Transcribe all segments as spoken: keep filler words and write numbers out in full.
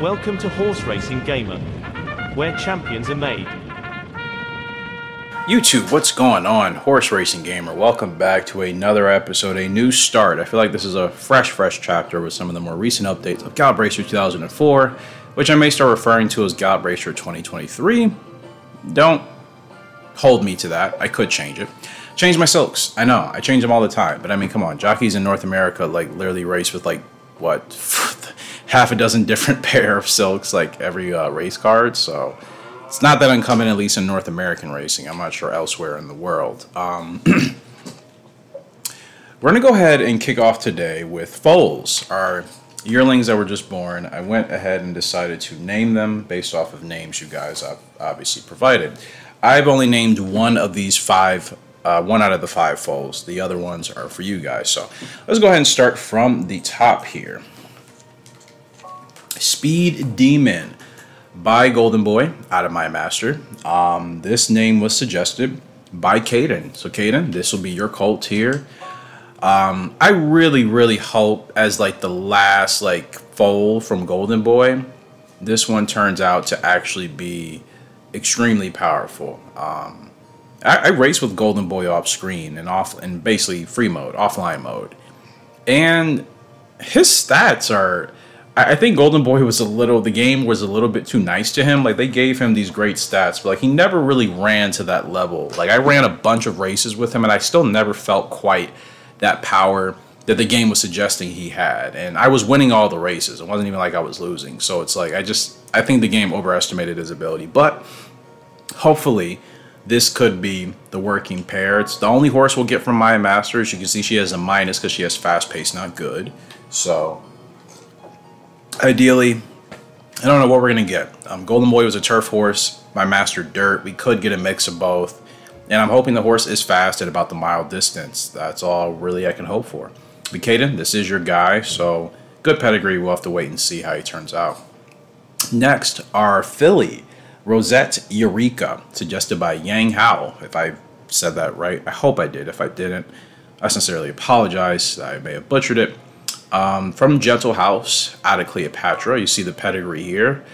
Welcome to Horse Racing Gamer, where champions are made. YouTube, what's going on? Horse Racing Gamer, welcome back to another episode, a new start. I feel like this is a fresh, fresh chapter with some of the more recent updates of Godbracer two thousand four, which I may start referring to as Godbracer twenty twenty-three. Don't hold me to that. I could change it. Change my silks. I know. I change them all the time. But I mean, come on. Jockeys in North America, like, literally race with, like, what, half a dozen different pair of silks, like, every uh, race card. So it's not that uncommon, at least in North American racing. I'm not sure elsewhere in the world. Um, we're going to go ahead and kick off today with foals, our yearlings that were just born. I went ahead and decided to name them based off of names you guys obviously provided. I've only named one of these five, uh, one out of the five foals. The other ones are for you guys. So let's go ahead and start from the top here. Speed Demon by Golden Boy out of Maya Master. Um, this name was suggested by Kaden. So Kaden, this will be your colt here. Um, I really, really hope as like the last like foal from Golden Boy, this one turns out to actually be extremely powerful. Um, I, I race with Golden Boy off screen and off and basically free mode, offline mode, and his stats are. I, I think Golden Boy was a little. The game was a little bit too nice to him. Like they gave him these great stats, but like he never really ran to that level. Like I ran a bunch of races with him, and I still never felt quite that power that the game was suggesting he had. And I was winning all the races. It wasn't even like I was losing. So it's like I just. I think the game overestimated his ability, but hopefully this could be the working pair. It's the only horse we'll get from Maya Masters. You can see she has a minus because she has fast pace, not good. So ideally, I don't know what we're going to get. Um, Golden Boy was a turf horse, Maya Master dirt. We could get a mix of both. And I'm hoping the horse is fast at about the mile distance. That's all really I can hope for. But Kaden, this is your guy. So good pedigree. We'll have to wait and see how he turns out. Next, our filly, Rosette Eureka, suggested by Yang Hao, if I said that right. I hope I did. If I didn't, I sincerely apologize. I may have butchered it. Um, from Gentle House, out of Cleopatra. You see the pedigree here.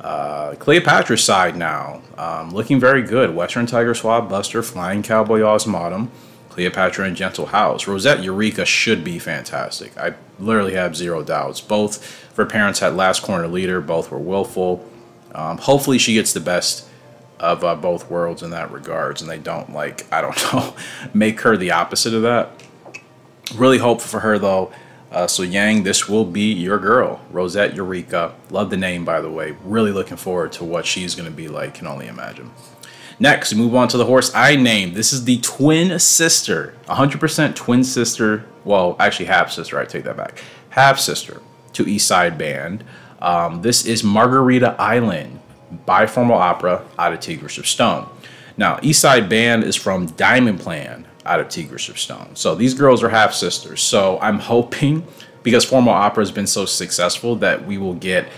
Uh, Cleopatra's side now, um, looking very good. Western Tiger, Swab Buster, Flying Cowboy, Osmodum, Cleopatra, and Gentle House. Rosette Eureka should be fantastic. I literally have zero doubts. Both of her parents had last corner leader. Both were willful. Um, hopefully she gets the best of uh, both worlds in that regards, and they don't, like, I don't know, make her the opposite of that. Really hopeful for her, though. Uh, so, Yang, this will be your girl, Rosette Eureka. Love the name, by the way. Really looking forward to what she's going to be like. Can only imagine. Next, we move on to the horse I named. This is the twin sister, one hundred percent twin sister. Well, actually half sister. I take that back. Half sister to Eastside Band. Um, this is Margarita Island by Formal Opera out of Tigris of Stone. Now, Eastside Band is from Diamond Plan out of Tigris of Stone. So these girls are half sisters. So I'm hoping, because Formal Opera has been so successful, that we will get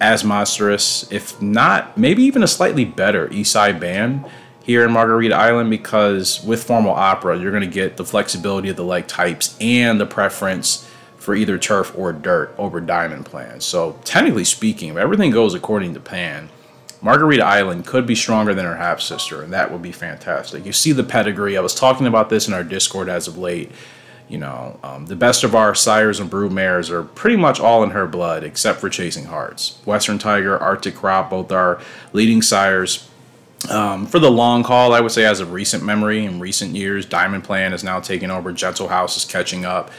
as monstrous, if not, maybe even a slightly better Eastside Band here in Margarita Island, because with Formal Opera, you're going to get the flexibility of the leg types and the preference for either turf or dirt over Diamond Plan. So technically speaking, if everything goes according to plan, Margarita Island could be stronger than her half-sister, and that would be fantastic. You see the pedigree. I was talking about this in our Discord as of late. You know, um, the best of our sires and brood mares are pretty much all in her blood, except for Chasing Hearts. Western Tiger, Arctic Crop, both are leading sires. Um, for the long haul, I would say as of recent memory, in recent years, Diamond Plan is now taking over. Gentle House is catching up.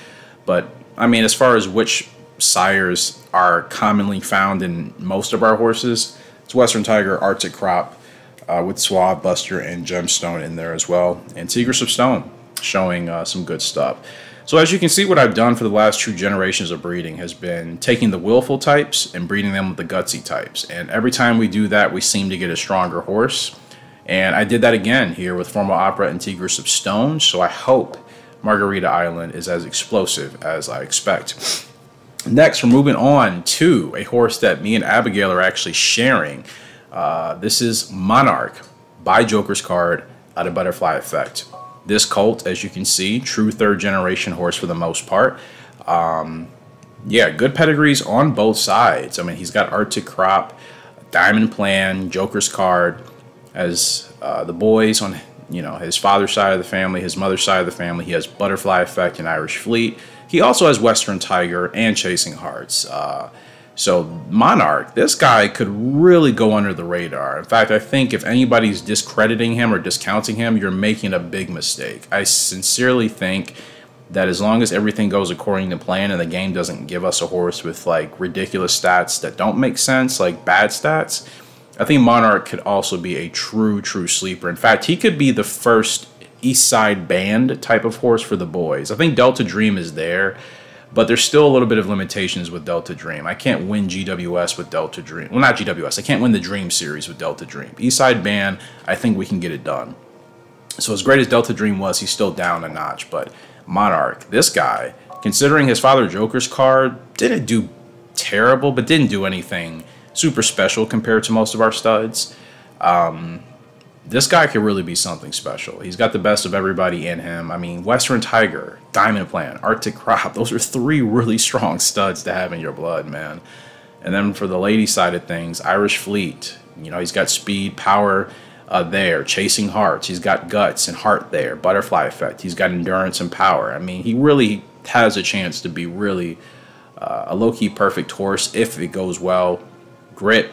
But, I mean, as far as which sires are commonly found in most of our horses, it's Western Tiger, Arctic Crop, uh, with Suave, Buster, and Gemstone in there as well. And Tigris of Stone, showing uh, some good stuff. So as you can see, what I've done for the last two generations of breeding has been taking the willful types and breeding them with the gutsy types. And every time we do that, we seem to get a stronger horse. And I did that again here with Formal Opera and Tigris of Stone. So I hope Margarita Island is as explosive as I expect. Next, we're moving on to a horse that me and Abigail are actually sharing. Uh, this is Monarch by Joker's Card out of Butterfly Effect. This colt, as you can see, true third generation horse for the most part. Um, yeah, good pedigrees on both sides. I mean, he's got Arctic Crop, Diamond Plan, Joker's Card as uh, the boys on, you know, his father's side of the family, his mother's side of the family. He has Butterfly Effect and Irish Fleet. He also has Western Tiger and Chasing Hearts. Uh, so Monarch, this guy could really go under the radar. In fact, I think if anybody's discrediting him or discounting him, you're making a big mistake. I sincerely think that as long as everything goes according to plan and the game doesn't give us a horse with like ridiculous stats that don't make sense, like bad stats, I think Monarch could also be a true, true sleeper. In fact, he could be the first Eastside Band type of horse for the boys. I think Delta Dream is there, but there's still a little bit of limitations with Delta Dream. I can't win G W S with Delta Dream. Well, not G W S. I can't win the Dream Series with Delta Dream. Eastside Band, I think we can get it done. So as great as Delta Dream was, he's still down a notch, but Monarch, this guy, considering his father Joker's Card, didn't do terrible, but didn't do anything super special compared to most of our studs. Um, this guy could really be something special. He's got the best of everybody in him. I mean, Western Tiger, Diamond Plan, Arctic Crop, those are three really strong studs to have in your blood, man. And then for the lady side of things, Irish Fleet, you know, he's got speed, power, Uh, there, Chasing Hearts, he's got guts and heart there, Butterfly Effect, he's got endurance and power. I mean, he really has a chance to be really uh, a low-key perfect horse if it goes well. Grit,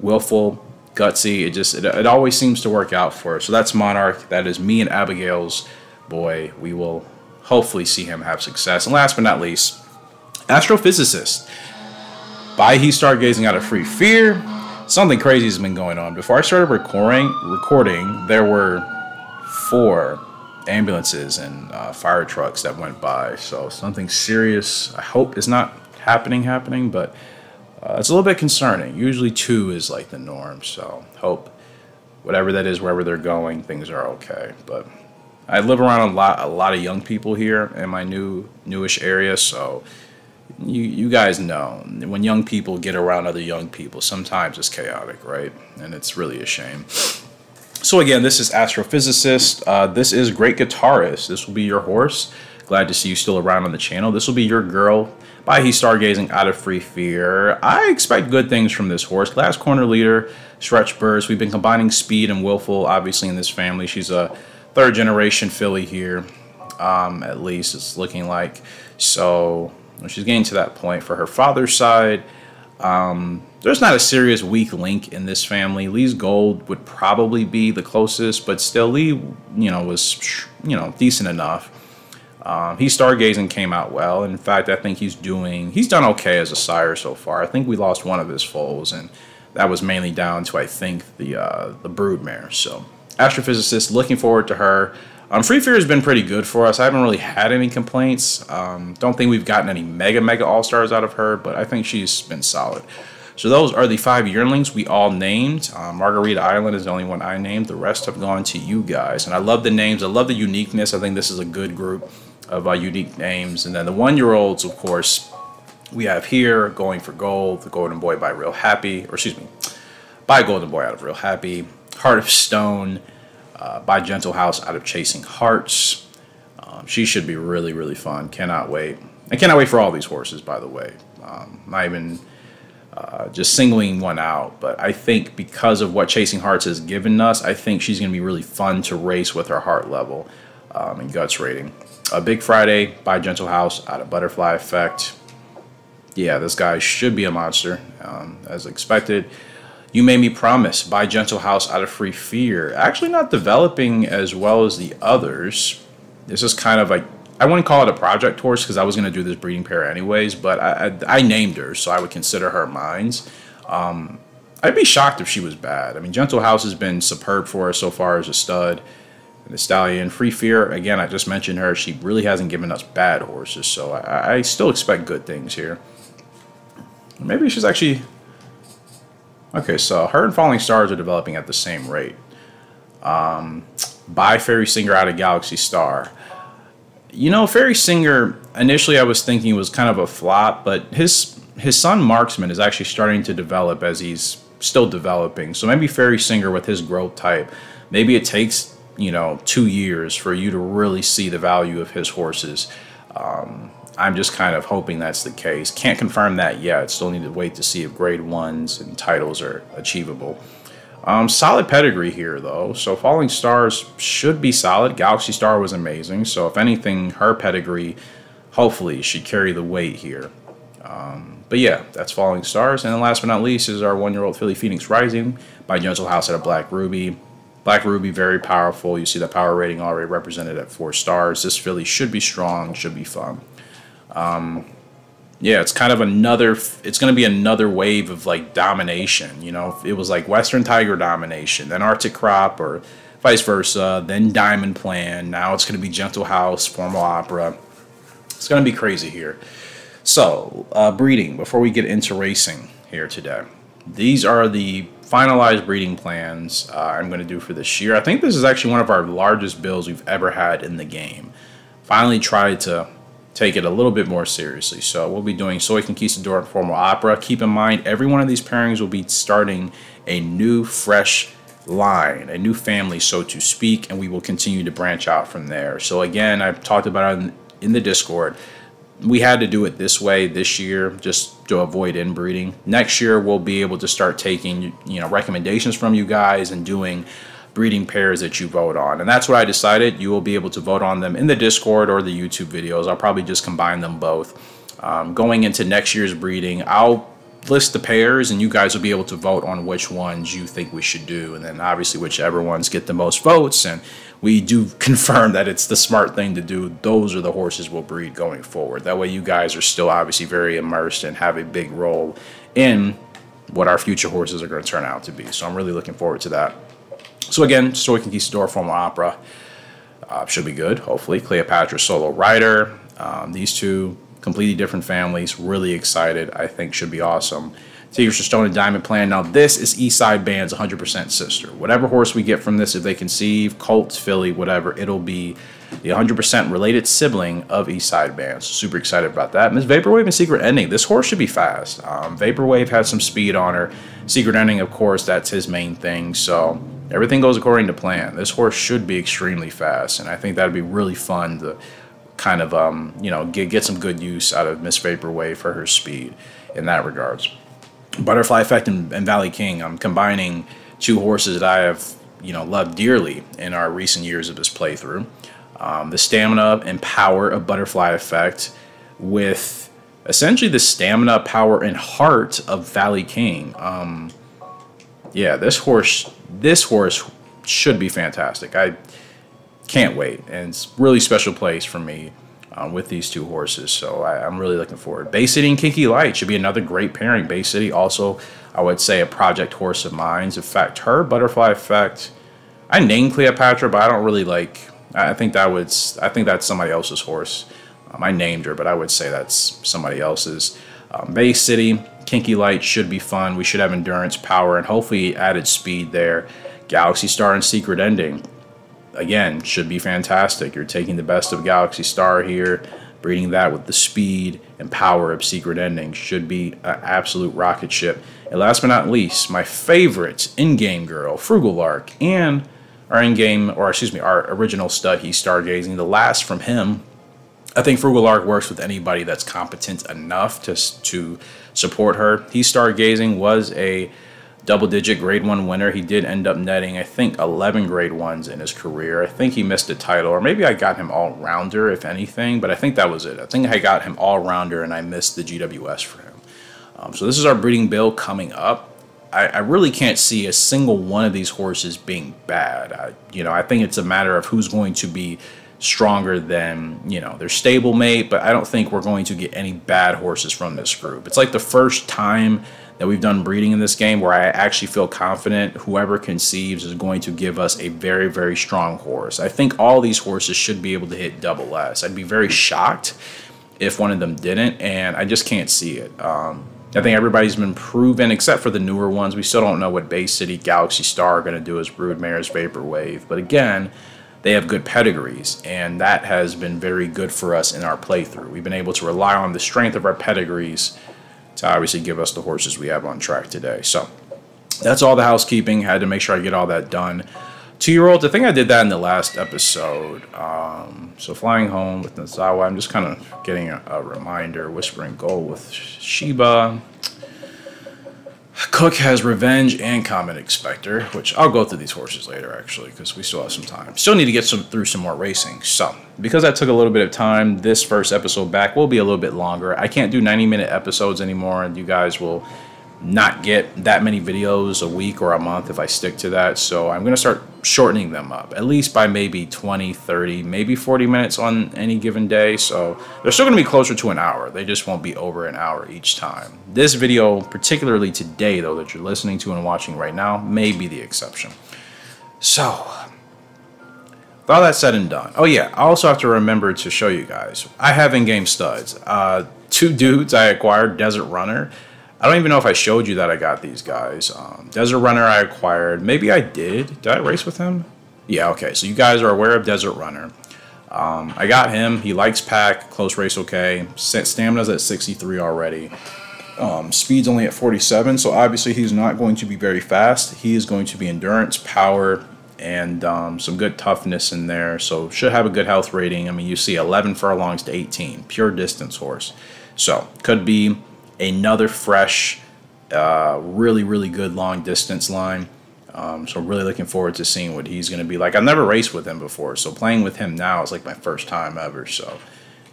willful, gutsy, it just, it, it always seems to work out for us. So that's Monarch, that is me and Abigail's boy. We will hopefully see him have success. And last but not least, Astrophysicist, by He Stargazing out of Free Fear. Something crazy has been going on. Before I started recording, recording, there were four ambulances and uh, fire trucks that went by. So something serious, I hope, is not happening, happening, but uh, it's a little bit concerning. Usually two is like the norm, so hope whatever that is, wherever they're going, things are okay. But I live around a lot, a lot of young people here in my new, newish area, so You, you guys know, when young people get around other young people, sometimes it's chaotic, right? And it's really a shame. So again, this is Astrophysicist. Uh, this is Great Guitarist. This will be your horse. Glad to see you still around on the channel. This will be your girl, by He Stargazing out of Free Fear. I expect good things from this horse. Last corner leader, stretch burst. We've been combining speed and willful, obviously, in this family. She's a third generation filly here, um, at least it's looking like. So when she's getting to that point for her father's side, um, there's not a serious weak link in this family. Lee's Gold would probably be the closest, but still Lee, you know, was, you know, decent enough. Um, He Stargazing came out well. In fact, I think he's doing, he's done okay as a sire so far. I think we lost one of his foals, and that was mainly down to, I think, the uh, the broodmare. So Astrophysicist, looking forward to her. Um, Free Fear has been pretty good for us. I haven't really had any complaints. Um, don't think we've gotten any mega, mega all-stars out of her, but I think she's been solid. So those are the five yearlings we all named. Uh, Margarita Island is the only one I named. The rest have gone to you guys. And I love the names. I love the uniqueness. I think this is a good group of uh, unique names. And then the one-year-olds, of course, we have here, Going for Gold, the Golden Boy by Real Happy, or excuse me, by Golden Boy out of Real Happy, Heart of Stone, Uh, by Gentle House out of Chasing Hearts. Um, she should be really, really fun. Cannot wait. I cannot wait for all these horses, by the way. Um, not even uh, just singling one out, but I think because of what Chasing Hearts has given us, I think she's going to be really fun to race with her heart level um, and guts rating. Uh, Big Friday by Gentle House out of Butterfly Effect. Yeah, this guy should be a monster, um, as expected. You Made Me Promise by Gentle House out of Free Fear. Actually not developing as well as the others. This is kind of like, I wouldn't call it a project horse because I was going to do this breeding pair anyways, but I, I, I named her, so I would consider her mine's. Um, I'd be shocked if she was bad. I mean, Gentle House has been superb for us so far as a stud and a stallion. Free Fear, again, I just mentioned her. She really hasn't given us bad horses, so I, I still expect good things here. Maybe she's actually... Okay, so her and Falling Stars are developing at the same rate. Um, by Fairy Singer out of Galaxy Star. You know, Fairy Singer, initially I was thinking was kind of a flop, but his his son Marksman is actually starting to develop as he's still developing. So maybe Fairy Singer with his growth type, maybe it takes, you know, two years for you to really see the value of his horses. Um, I'm just kind of hoping that's the case. Can't confirm that yet. Still need to wait to see if grade ones and titles are achievable. Um, solid pedigree here, though. So Falling Stars should be solid. Galaxy Star was amazing. So if anything, her pedigree hopefully should carry the weight here. Um, but yeah, that's Falling Stars. And then last but not least is our one-year-old Philly Phoenix Rising by Gentle House out of Black Ruby. Black Ruby, very powerful. You see the power rating already represented at four stars. This Philly should be strong, should be fun. Um, yeah, it's kind of another, it's going to be another wave of like domination. You know, it was like Western Tiger domination, then Arctic Crop or vice versa, then Diamond Plan. Now it's going to be Gentle House, Formal Opera. It's going to be crazy here. So, uh, breeding, before we get into racing here today. These are the finalized breeding plans uh, I'm going to do for this year. I think this is actually one of our largest builds we've ever had in the game. Finally tried to take it a little bit more seriously. So we'll be doing Soy Conquistador and Formal Opera. Keep in mind, every one of these pairings will be starting a new, fresh line, a new family, so to speak, and we will continue to branch out from there. So again, I've talked about it in the Discord. We had to do it this way this year just to avoid inbreeding. Next year, we'll be able to start taking, you know, recommendations from you guys and doing breeding pairs that you vote on. And that's what I decided. You will be able to vote on them in the Discord or the YouTube videos. I'll probably just combine them both. Um, going into next year's breeding, I'll list the pairs and you guys will be able to vote on which ones you think we should do. And then obviously whichever ones get the most votes, and we do confirm that it's the smart thing to do, those are the horses we'll breed going forward. That way you guys are still obviously very immersed and have a big role in what our future horses are going to turn out to be. So I'm really looking forward to that. So again, Soy Conquistador, Formal Opera, uh, should be good, hopefully. Cleopatra, Solo Rider, um, these two completely different families, really excited, I think should be awesome. Tigris of Stone and Diamond Plan. Now this is Eastside Band's one hundred percent sister. Whatever horse we get from this, if they conceive, Colts, Philly, whatever, it'll be the one hundred percent related sibling of Eastside Band. So super excited about that. Miss Vaporwave and Secret Ending. This horse should be fast. Um, Vaporwave has some speed on her. Secret Ending, of course, that's his main thing. So everything goes according to plan. This horse should be extremely fast, and I think that'd be really fun to kind of, um, you know, get, get some good use out of Miss Vaporwave for her speed in that regards. Butterfly Effect and, and Valley King. I'm combining two horses that I have, you know, loved dearly in our recent years of this playthrough. Um, the stamina and power of Butterfly Effect with essentially the stamina, power, and heart of Valley King. Um, yeah, this horse, this horse should be fantastic. I can't wait, and it's a really special place for me. Um, with these two horses, so I, I'm really looking forward. Bay City and Kinky Light should be another great pairing. Bay City also, I would say, a project horse of mine. In fact, her Butterfly Effect, I named Cleopatra, but I don't really like, I think that would, I think that's somebody else's horse. Um, I named her, but I would say that's somebody else's. Um, Bay City, Kinky Light should be fun. We should have endurance, power, and hopefully added speed there. Galaxy Star and Secret Ending. Again, should be fantastic. You're taking the best of Galaxy Star here, breeding that with the speed and power of Secret Ending. Should be an absolute rocket ship. And last but not least, my favorite in-game girl, Frugal Lark, and our in-game, or excuse me, our original stud, He Stargazing, the last from him. I think Frugal Lark works with anybody that's competent enough to, to support her. He Stargazing was a double-digit grade one winner. He did end up netting, I think, eleven grade ones in his career. I think he missed a title, or maybe I got him all-rounder, if anything, but I think that was it. I think I got him all-rounder, and I missed the G W S for him. Um, so this is our breeding build coming up. I, I really can't see a single one of these horses being bad. I, you know, I think it's a matter of who's going to be stronger than, you know, their stable mate, but I don't think we're going to get any bad horses from this group. It's like the first time that we've done breeding in this game where I actually feel confident whoever conceives is going to give us a very, very strong horse. I think all these horses should be able to hit double S. I'd be very shocked if one of them didn't, and I just can't see it. Um, I think everybody's been proven except for the newer ones. We still don't know what Bay City, Galaxy Star are going to do as broodmares, Vaporwave. But again, they have good pedigrees, and that has been very good for us in our playthrough. We've been able to rely on the strength of our pedigrees to obviously give us the horses we have on track today. So that's all the housekeeping. Had to make sure I get all that done. two-year-olds. I think I did that in the last episode. Um, so flying home with Nozawa. I'm just kind of getting a, a reminder. Whispering Gold with Shiba. Cook has Revenge and Comet Expector, which I'll go through these horses later, actually, because we still have some time. Still need to get some through some more racing. So, because I took a little bit of time, this first episode back will be a little bit longer. I can't do ninety-minute episodes anymore, and you guys will not get that many videos a week or a month if I stick to that. So I'm going to start shortening them up, at least by maybe twenty, thirty, maybe forty minutes on any given day. So they're still going to be closer to an hour. They just won't be over an hour each time. This video, particularly today, though, that you're listening to and watching right now, may be the exception. So with all that said and done, oh yeah, I also have to remember to show you guys, I have in-game studs. Uh, two dudes I acquired, Desert Runner. I don't even know if I showed you that I got these guys. Um, Desert Runner I acquired. Maybe I did. Did I race with him? Yeah, okay. So you guys are aware of Desert Runner. Um, I got him. He likes pack. Close race okay. Stamina's at sixty-three already. Um, speed's only at forty-seven. So obviously he's not going to be very fast. He is going to be endurance, power, and um, some good toughness in there. So should have a good health rating. I mean, you see eleven furlongs to eighteen. Pure distance horse. So could be another fresh, uh, really, really good long distance line. Um, so really looking forward to seeing what he's going to be like. I've never raced with him before, so playing with him now is like my first time ever. So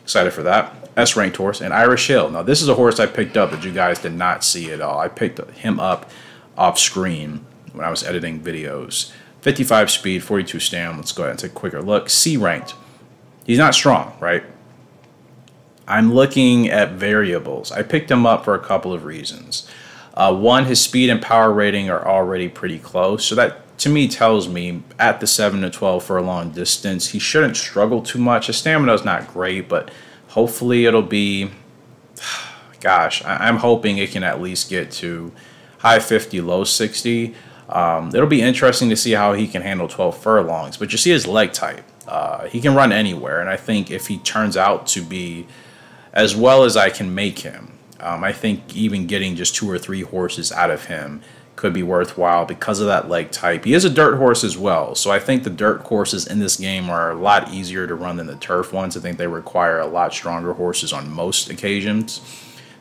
excited for that. S-ranked horse and Irish Hill. Now this is a horse I picked up, but you guys did not see at all. I picked him up off screen when I was editing videos. fifty-five speed, forty-two stamina. Let's go ahead and take a quicker look. C-ranked. He's not strong, right? I'm looking at variables. I picked him up for a couple of reasons. Uh, one, his speed and power rating are already pretty close. So that, to me, tells me at the seven to twelve furlong distance, he shouldn't struggle too much. His stamina is not great, but hopefully it'll be, gosh, I I'm hoping it can at least get to high fifty, low sixty. Um, it'll be interesting to see how he can handle twelve furlongs. But you see his leg type. Uh, he can run anywhere, and I think if he turns out to be as well as I can make him, Um, I think even getting just two or three horses out of him could be worthwhile because of that leg type. He is a dirt horse as well, so I think the dirt courses in this game are a lot easier to run than the turf ones. I think they require a lot stronger horses on most occasions.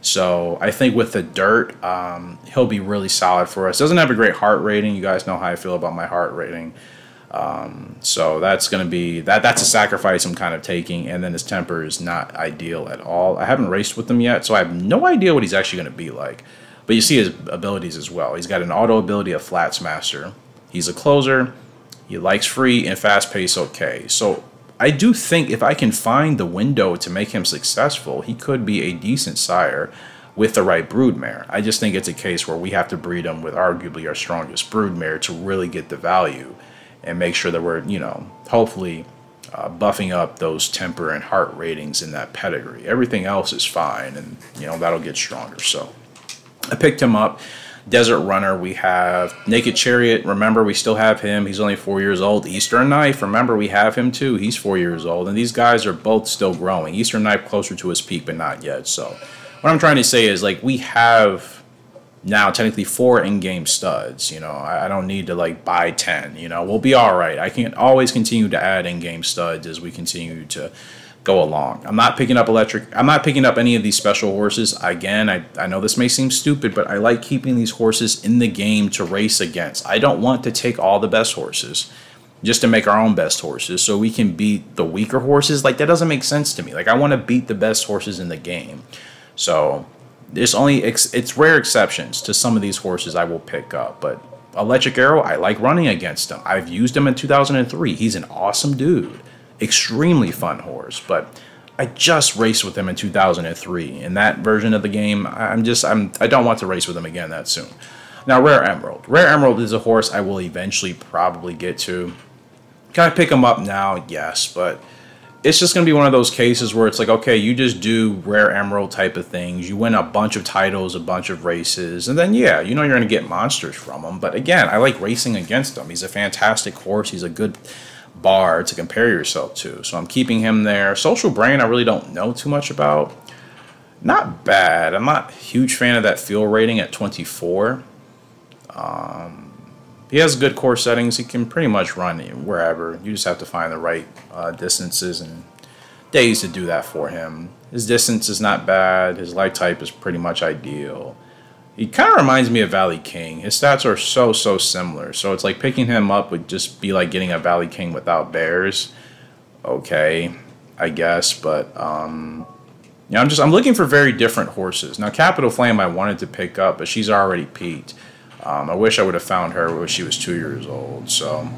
So I think with the dirt, um, he'll be really solid for us. Doesn't have a great heart rating. You guys know how I feel about my heart rating. Um, so that's going to be, that, that's a sacrifice I'm kind of taking. And then his temper is not ideal at all. I haven't raced with him yet, so I have no idea what he's actually going to be like. But you see his abilities as well. He's got an auto ability of Flats Master. He's a closer. He likes free and fast pace okay. So I do think if I can find the window to make him successful, he could be a decent sire with the right broodmare. I just think it's a case where we have to breed him with arguably our strongest broodmare to really get the value and make sure that we're, you know, hopefully uh, buffing up those temper and heart ratings in that pedigree. Everything else is fine, and, you know, that'll get stronger. So I picked him up. Desert Runner, we have Naked Chariot. Remember, we still have him. He's only four years old. Eastern Knife, remember, we have him too. He's four years old, and these guys are both still growing. Eastern Knife closer to his peak, but not yet. So what I'm trying to say is, like, we have now technically four in-game studs. You know, I don't need to like buy ten. You know, we'll be all right. I can always continue to add in-game studs as we continue to go along. I'm not picking up electric. I'm not picking up any of these special horses. Again, I, I know this may seem stupid, but I like keeping these horses in the game to race against. I don't want to take all the best horses just to make our own best horses so we can beat the weaker horses. Like, that doesn't make sense to me. Like, I want to beat the best horses in the game. So There's only, ex it's rare exceptions to some of these horses I will pick up, but Electric Arrow, I like running against him. I've used him in two thousand three. He's an awesome dude. Extremely fun horse, but I just raced with him in two thousand three. In that version of the game, I'm just, I'm, I don't want to race with him again that soon. Now, Rare Emerald. Rare Emerald is a horse I will eventually probably get to. Can I pick him up now? Yes, but it's just going to be one of those cases where it's like, okay, you just do Rare Emerald type of things. You win a bunch of titles, a bunch of races, and then, yeah, you know you're going to get monsters from him. But again, I like racing against him. He's a fantastic horse. He's a good bar to compare yourself to. So I'm keeping him there. Social Brain, I really don't know too much about. Not bad. I'm not a huge fan of that fuel rating at twenty-four. Um... He has good core settings. He can pretty much run wherever. You just have to find the right uh, distances and days to do that for him. His distance is not bad. His light type is pretty much ideal. He kind of reminds me of Valley King. His stats are so, so similar. So it's like picking him up would just be like getting a Valley King without bears. Okay, I guess. But, um, you know, I'm just, I'm looking for very different horses. Now, Capital Flame I wanted to pick up, but she's already peaked. Um, I wish I would have found her when she was two years old. So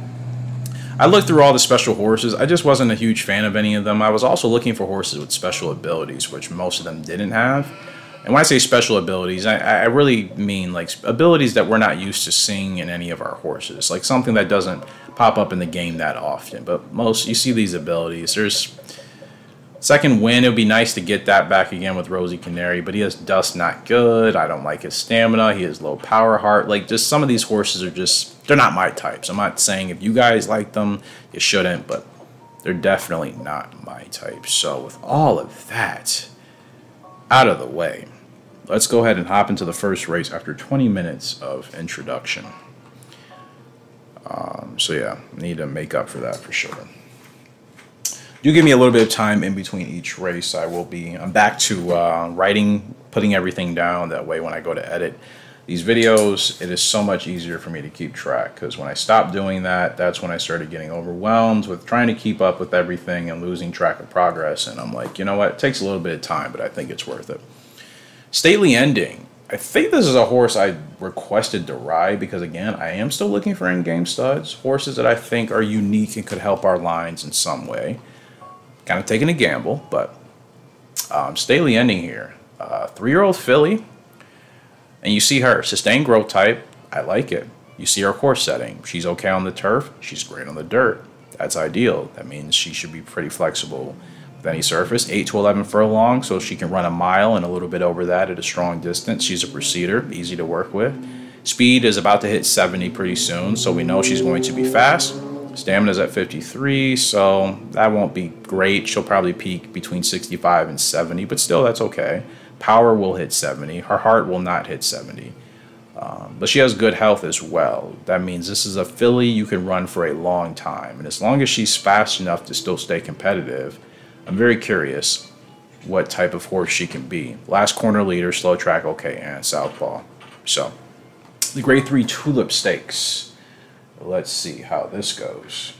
I looked through all the special horses. I just wasn't a huge fan of any of them. I was also looking for horses with special abilities, which most of them didn't have. And when I say special abilities, I, I really mean like abilities that we're not used to seeing in any of our horses, like something that doesn't pop up in the game that often. But most, you see these abilities. There's Second Wind. It would be nice to get that back again with Rosie Canary, but he has Dust Not Good. I don't like his stamina. He has low power heart. Like, just some of these horses are just, they're not my types. I'm not saying if you guys like them, you shouldn't, but they're definitely not my type. So with all of that out of the way, let's go ahead and hop into the first race after twenty minutes of introduction. Um, so yeah, need to make up for that for sure. Do give me a little bit of time in between each race. I will be, I'm back to uh, writing, putting everything down. That way when I go to edit these videos, it is so much easier for me to keep track, because when I stopped doing that, that's when I started getting overwhelmed with trying to keep up with everything and losing track of progress. And I'm like, you know what? It takes a little bit of time, but I think it's worth it. Stately Ending. I think this is a horse I requested to ride because, again, I am still looking for in-game studs, horses that I think are unique and could help our lines in some way. Kind of taking a gamble, but um, Stately Ending here. Uh, three-year-old filly, and you see her. Sustained growth type, I like it. You see her course setting. She's okay on the turf. She's great on the dirt. That's ideal. That means she should be pretty flexible with any surface. eight to eleven furlong, so she can run a mile and a little bit over that at a strong distance. She's a proceeder, easy to work with. Speed is about to hit seventy pretty soon, so we know she's going to be fast. Stamina's at fifty-three, so that won't be great. She'll probably peak between sixty-five and seventy, but still, that's okay. Power will hit seventy. Her heart will not hit seventy. Um, but she has good health as well. That means this is a filly you can run for a long time. And as long as she's fast enough to still stay competitive, I'm very curious what type of horse she can be. Last corner leader, slow track, okay, and southpaw. So, the grade three Tulip Stakes. Let's see how this goes.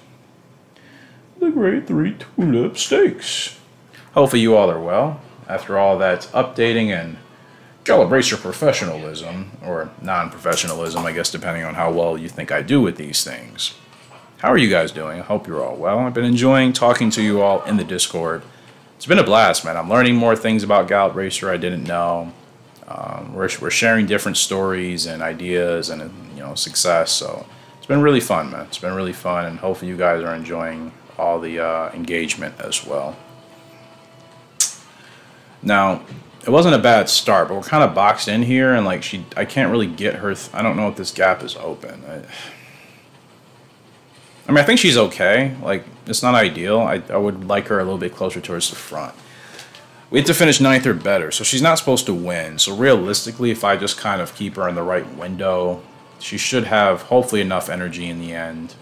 The grade three Tulip Stakes. Hopefully you all are well. After all that updating and y'all embrace your professionalism, or non-professionalism, I guess, depending on how well you think I do with these things. How are you guys doing? I hope you're all well. I've been enjoying talking to you all in the Discord. It's been a blast, man. I'm learning more things about Gallop Racer I didn't know. Um, we're, we're sharing different stories and ideas and, you know, success, so... It's been really fun, man. It's been really fun, and hopefully you guys are enjoying all the uh, engagement as well. Now, it wasn't a bad start, but we're kind of boxed in here, and like she, I can't really get her. Th I don't know if this gap is open. I, I mean, I think she's okay. Like, it's not ideal. I, I would like her a little bit closer towards the front. We have to finish ninth or better, so she's not supposed to win. So realistically, if I just kind of keep her in the right window, she should have, hopefully, enough energy in the end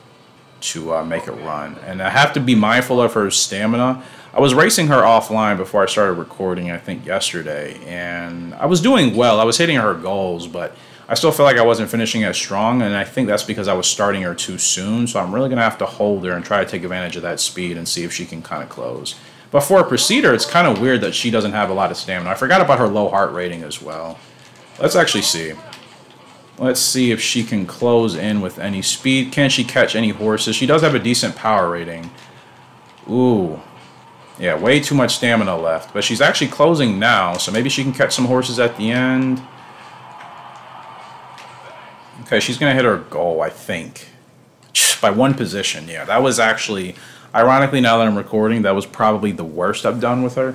to uh, make a run. And I have to be mindful of her stamina. I was racing her offline before I started recording, I think, yesterday. And I was doing well. I was hitting her goals, but I still felt like I wasn't finishing as strong. And I think that's because I was starting her too soon. So I'm really going to have to hold her and try to take advantage of that speed and see if she can kind of close. But for a proceeder, it's kind of weird that she doesn't have a lot of stamina. I forgot about her low heart rating as well. Let's actually see. Let's see if she can close in with any speed. Can she catch any horses? She does have a decent power rating. Ooh. Yeah, way too much stamina left. But she's actually closing now, so maybe she can catch some horses at the end. Okay, she's going to hit her goal, I think. By one position, yeah. That was actually, ironically, now that I'm recording, that was probably the worst I've done with her.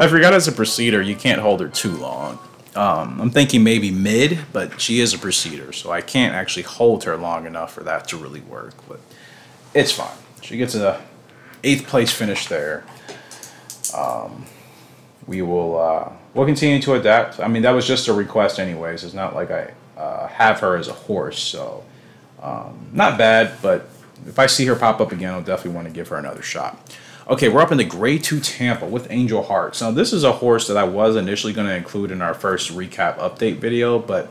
I forgot as a proceeder, you can't hold her too long. Um, I'm thinking maybe mid, but she is a proceeder, so I can't actually hold her long enough for that to really work, but it's fine. She gets a eighth place finish there. Um, we will uh, we'll continue to adapt. I mean, that was just a request anyways. It's not like I uh, have her as a horse, so Um, not bad, but if I see her pop up again, I'll definitely want to give her another shot. Okay, we're up in the grade two Tampa with Angel Hearts. Now, this is a horse that I was initially going to include in our first recap update video, but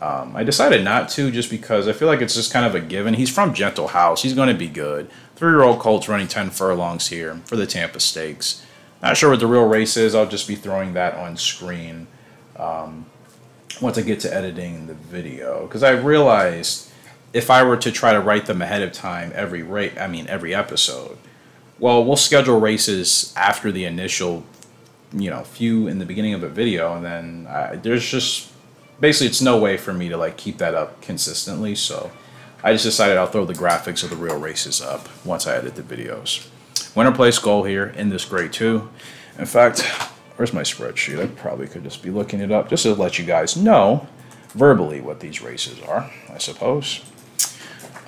um, I decided not to just because I feel like it's just kind of a given. He's from Gentle House. He's going to be good. Three-year-old colts running ten furlongs here for the Tampa Stakes. Not sure what the real race is. I'll just be throwing that on screen um, once I get to editing the video, because I realized if I were to try to write them ahead of time every rate, I mean every episode, well, we'll schedule races after the initial, you know, few in the beginning of a video, and then I, there's just basically it's no way for me to like keep that up consistently. So I just decided I'll throw the graphics of the real races up once I edit the videos. Winner place goal here in this grade two. In fact, where's my spreadsheet? I probably could just be looking it up just to let you guys know verbally what these races are, I suppose.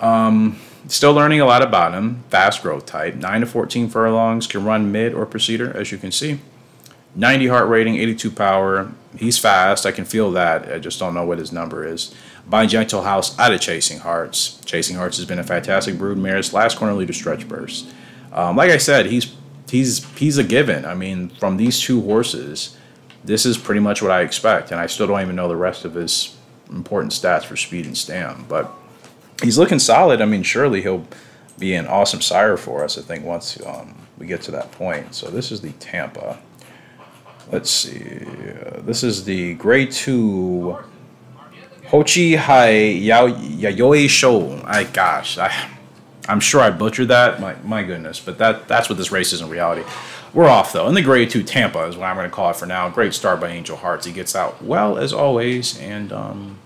Um, still learning a lot about him. Fast growth type, nine to fourteen furlongs, can run mid or procedure, as you can see. ninety heart rating, eighty-two power. He's fast. I can feel that. I just don't know what his number is. By Gentle House out of Chasing Hearts. Chasing Hearts has been a fantastic broodmare's last corner leader stretch burst. Um, like I said, he's he's he's a given. I mean, from these two horses, this is pretty much what I expect, and I still don't even know the rest of his important stats for speed and stam, but he's looking solid. I mean, surely he'll be an awesome sire for us, I think, once um, we get to that point. So this is the Tampa. Let's see. Uh, this is the grade two Hochi Hai Yayoi Show. I gosh, I, I'm sure I butchered that. My, my goodness, but that that's what this race is in reality. We're off, though. In the grade two Tampa is what I'm going to call it for now. Great start by Angel Hearts. He gets out well, as always, and um,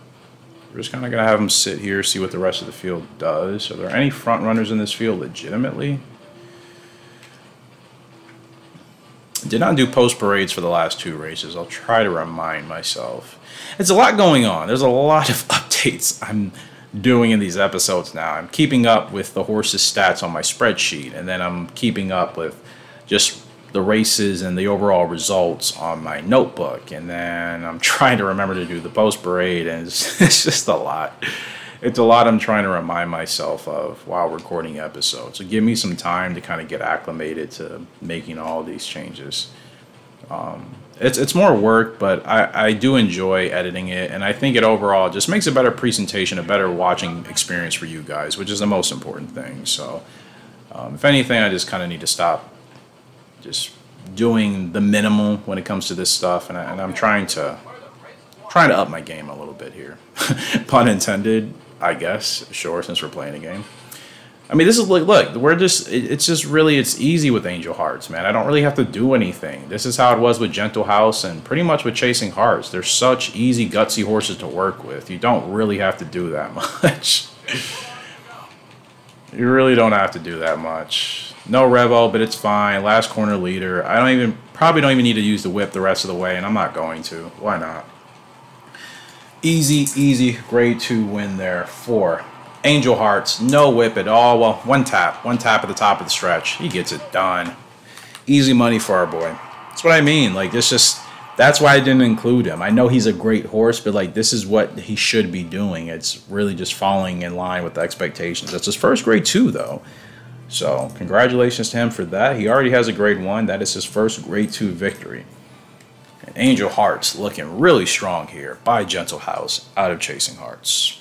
we're just kind of going to have him sit here, see what the rest of the field does. Are there any front runners in this field legitimately? Did not do post parades for the last two races. I'll try to remind myself. It's a lot going on. There's a lot of updates I'm doing in these episodes now. I'm keeping up with the horse's stats on my spreadsheet, and then I'm keeping up with just the races and the overall results on my notebook. And then I'm trying to remember to do the post parade, and it's, it's just a lot. It's a lot I'm trying to remind myself of while recording episodes. So give me some time to kind of get acclimated to making all these changes. Um, it's, it's more work, but I, I do enjoy editing it. And I think it overall just makes a better presentation, a better watching experience for you guys, which is the most important thing. So um, if anything, I just kind of need to stop just doing the minimal when it comes to this stuff. And, I, and I'm trying to, trying to up my game a little bit here. Pun intended. I guess, sure, since we're playing a game. I mean, this is like, look, we're just, it's just really, it's easy with Angel Hearts, man. I don't really have to do anything. This is how it was with Gentle House and pretty much with Chasing Hearts. They're such easy, gutsy horses to work with. You don't really have to do that much. You really don't have to do that much. No Revo, but it's fine. Last corner leader. I don't even, probably don't even need to use the whip the rest of the way, and I'm not going to. Why not? Easy, easy grade two win there for Angel Hearts. No whip at all. Well, one tap. One tap at the top of the stretch. He gets it done. Easy money for our boy. That's what I mean. Like, this just, that's why I didn't include him. I know he's a great horse, but, like, this is what he should be doing. It's really just falling in line with the expectations. That's his first grade two, though. So, congratulations to him for that. He already has a grade one. That is his first grade two victory. And Angel Hearts looking really strong here by Gentle House out of Chasing Hearts.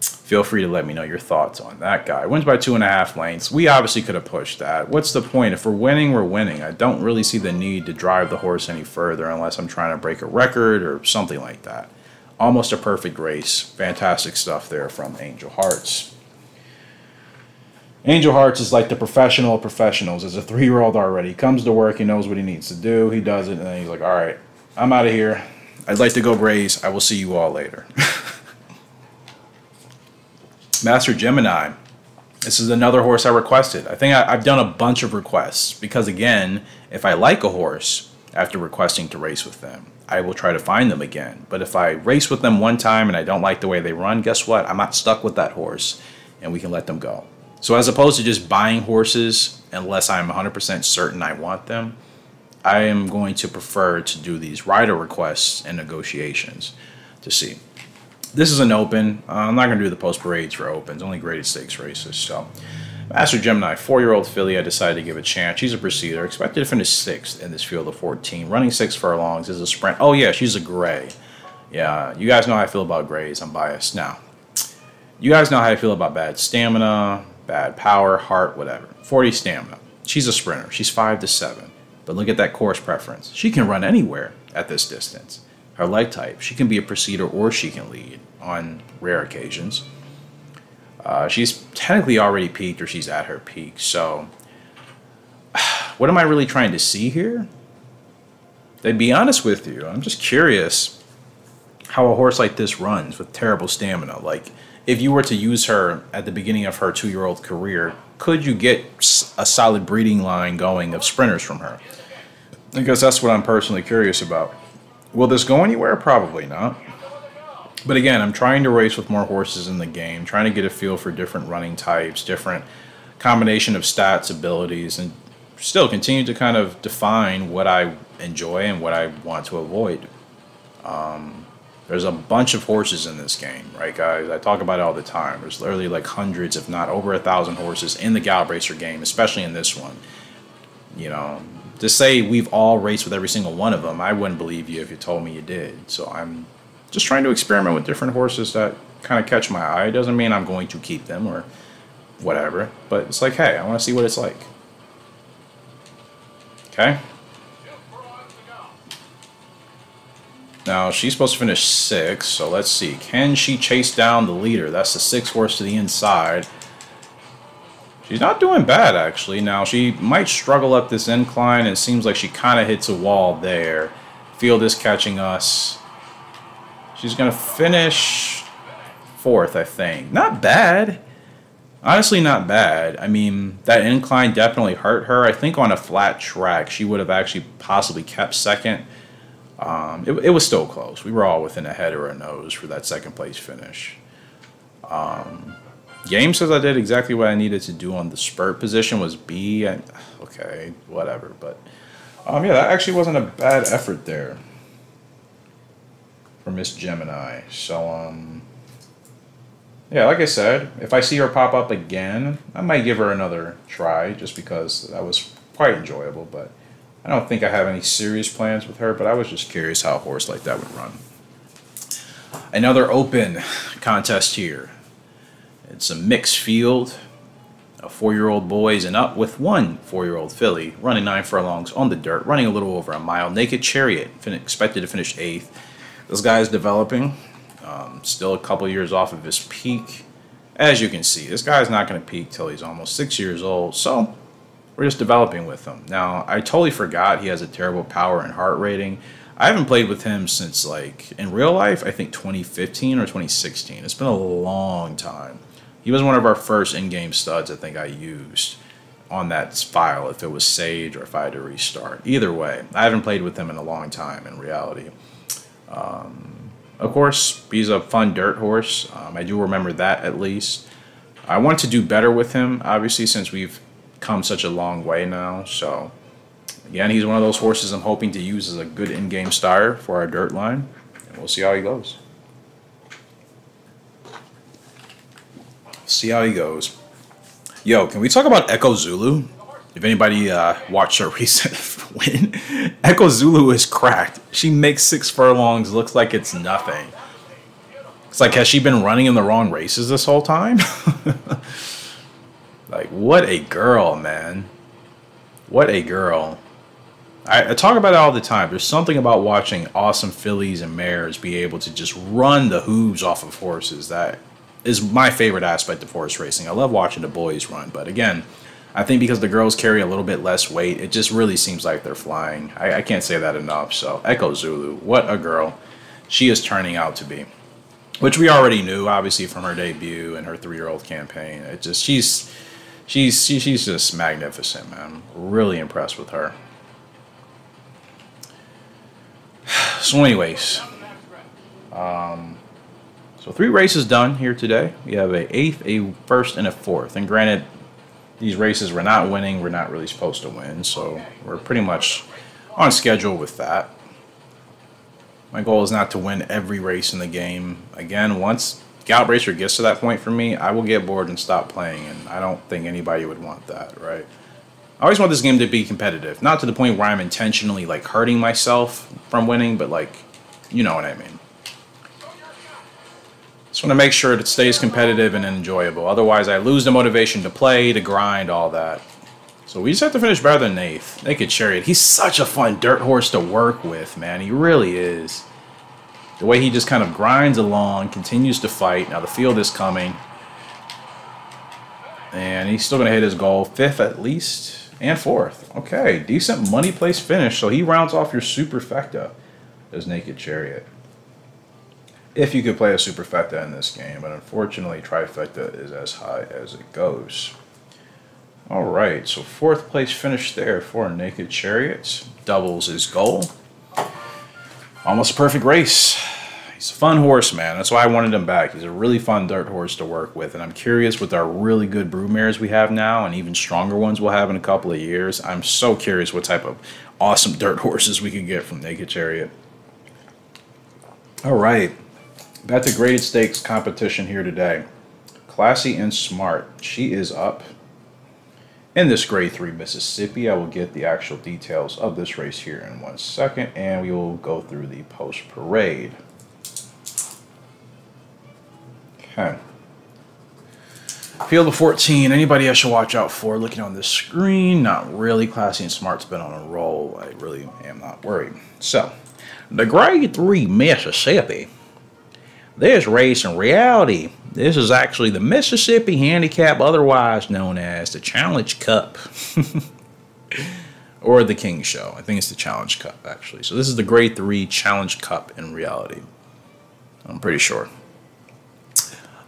Feel free to let me know your thoughts on that guy. Wins by two and a half lengths. We obviously could have pushed that. What's the point? If we're winning, we're winning. I don't really see the need to drive the horse any further unless I'm trying to break a record or something like that. Almost a perfect race. Fantastic stuff there from Angel Hearts. Angel Hearts is like the professional of professionals. As a three-year-old already, he comes to work, he knows what he needs to do, he does it, and then he's like, all right, I'm out of here. I'd like to go graze. I will see you all later. Master Gemini. This is another horse I requested. I think I, I've done a bunch of requests because, again, if I like a horse after requesting to race with them, I will try to find them again. But if I race with them one time and I don't like the way they run, guess what? I'm not stuck with that horse, and we can let them go. So as opposed to just buying horses, unless I'm one hundred percent certain I want them, I am going to prefer to do these rider requests and negotiations to see. This is an open. Uh, I'm not going to do the post parades for opens, only graded stakes races. So, Master Gemini, four-year-old filly, I decided to give a chance. She's a procedure, expected to finish sixth in this field of fourteen. Running six furlongs is a sprint. Oh, yeah, she's a gray. Yeah, you guys know how I feel about grays. I'm biased. Now, you guys know how I feel about bad stamina, bad power, heart, whatever. forty stamina. She's a sprinter. She's five to seven. But look at that course preference. She can run anywhere at this distance. Her leg type, she can be a proceder or she can lead on rare occasions. Uh, she's technically already peaked or she's at her peak. So what am I really trying to see here? To be honest with you, I'm just curious how a horse like this runs with terrible stamina. Like, if you were to use her at the beginning of her two-year-old career, could you get a solid breeding line going of sprinters from her? Because that's what I'm personally curious about. Will this go anywhere? Probably not. But again, I'm trying to race with more horses in the game, trying to get a feel for different running types, different combination of stats, abilities, and still continue to kind of define what I enjoy and what I want to avoid. Um, there's a bunch of horses in this game, right, guys? I talk about it all the time. There's literally like hundreds, if not over a thousand horses in the Gallop Racer game, especially in this one. You know, to say we've all raced with every single one of them, I wouldn't believe you if you told me you did. So I'm just trying to experiment with different horses that kind of catch my eye. It doesn't mean I'm going to keep them or whatever, but it's like, hey, I want to see what it's like. Okay. Now, she's supposed to finish sixth, so let's see. Can she chase down the leader? That's the sixth horse to the inside. She's not doing bad, actually. Now, she might struggle up this incline. It seems like she kind of hits a wall there. Field is catching us. She's going to finish fourth, I think. Not bad. Honestly, not bad. I mean, that incline definitely hurt her. I think on a flat track, she would have actually possibly kept second. Um, it, it was still close. We were all within a head or a nose for that second place finish. Um, game says I did exactly what I needed to do on the spurt. Position was B. I, okay, whatever. But um, yeah, that actually wasn't a bad effort there for Miss Gemini. So um, yeah, like I said, if I see her pop up again, I might give her another try just because that was quite enjoyable. But I don't think I have any serious plans with her, but I was just curious how a horse like that would run. Another open contest here. It's a mixed field of four-year-old boys and up with one four-year-old filly, running nine furlongs on the dirt, running a little over a mile. Naked Chariot, expected to finish eighth. This guy is developing, um, still a couple years off of his peak. As you can see, this guy's not going to peak till he's almost six years old, so we're just developing with him. Now, I totally forgot he has a terrible power and heart rating. I haven't played with him since, like, in real life, I think twenty fifteen or twenty sixteen. It's been a long time. He was one of our first in-game studs I think I used on that file, if it was saved or if I had to restart. Either way, I haven't played with him in a long time in reality. Um, of course, he's a fun dirt horse. Um, I do remember that, at least. I want to do better with him, obviously, since we've come such a long way now. So again, he's one of those horses I'm hoping to use as a good in-game starter for our dirt line, and we'll see how he goes. See how he goes. Yo, can we talk about Echo Zulu? If anybody uh, watched her recent win, Echo Zulu is cracked. She makes six furlongs, looks like it's nothing. It's like, has she been running in the wrong races this whole time? Like, what a girl, man. What a girl. I, I talk about it all the time. There's something about watching awesome fillies and mares be able to just run the hooves off of horses. That is my favorite aspect of horse racing. I love watching the boys run. But again, I think because the girls carry a little bit less weight, it just really seems like they're flying. I, I can't say that enough. So, Echo Zulu, what a girl she is turning out to be. Which we already knew, obviously, from her debut and her three-year-old campaign. It just, she's... She's, she, she's just magnificent, man. Really impressed with her. So anyways, um, so three races done here today. We have a eighth, a first, and a fourth. And granted, these races we're not winning. We're not really supposed to win. So we're pretty much on schedule with that. My goal is not to win every race in the game. Again, once Gallop Racer gets to that point for me, I will get bored and stop playing, and I don't think anybody would want that, right? I always want this game to be competitive, not to the point where I'm intentionally like hurting myself from winning, but like, you know what I mean. Just want to make sure it stays competitive and enjoyable. Otherwise, I lose the motivation to play, to grind, all that. So we just have to finish better than eighth. Naked Chariot. He's such a fun dirt horse to work with, man. He really is. The way he just kind of grinds along, continues to fight. Now the field is coming. And he's still going to hit his goal. Fifth at least. And fourth. Okay. Decent money place finish. So he rounds off your superfecta. There's Naked Chariot. If you could play a superfecta in this game, but unfortunately trifecta is as high as it goes. Alright, so fourth place finish there for Naked Chariots. Doubles his goal. Almost a perfect race. He's a fun horse, man. That's why I wanted him back. He's a really fun dirt horse to work with, and I'm curious with our really good broodmares we have now, and even stronger ones we'll have in a couple of years. I'm so curious what type of awesome dirt horses we can get from Naked Chariot. Alright. Back to graded stakes competition here today. Classy and Smart. She is up. In this grade three Mississippi, I will get the actual details of this race here in one second, and we will go through the post-parade. Okay. Field of fourteen. Anybody I should watch out for looking on this screen? Not really. Classy and Smart's been on a roll. I really am not worried. So, the grade three Mississippi. This race, in reality, this is actually the Mississippi Handicap, otherwise known as the Challenge Cup. Or the King Show. I think it's the Challenge Cup, actually. So this is the grade three Challenge Cup in reality. I'm pretty sure.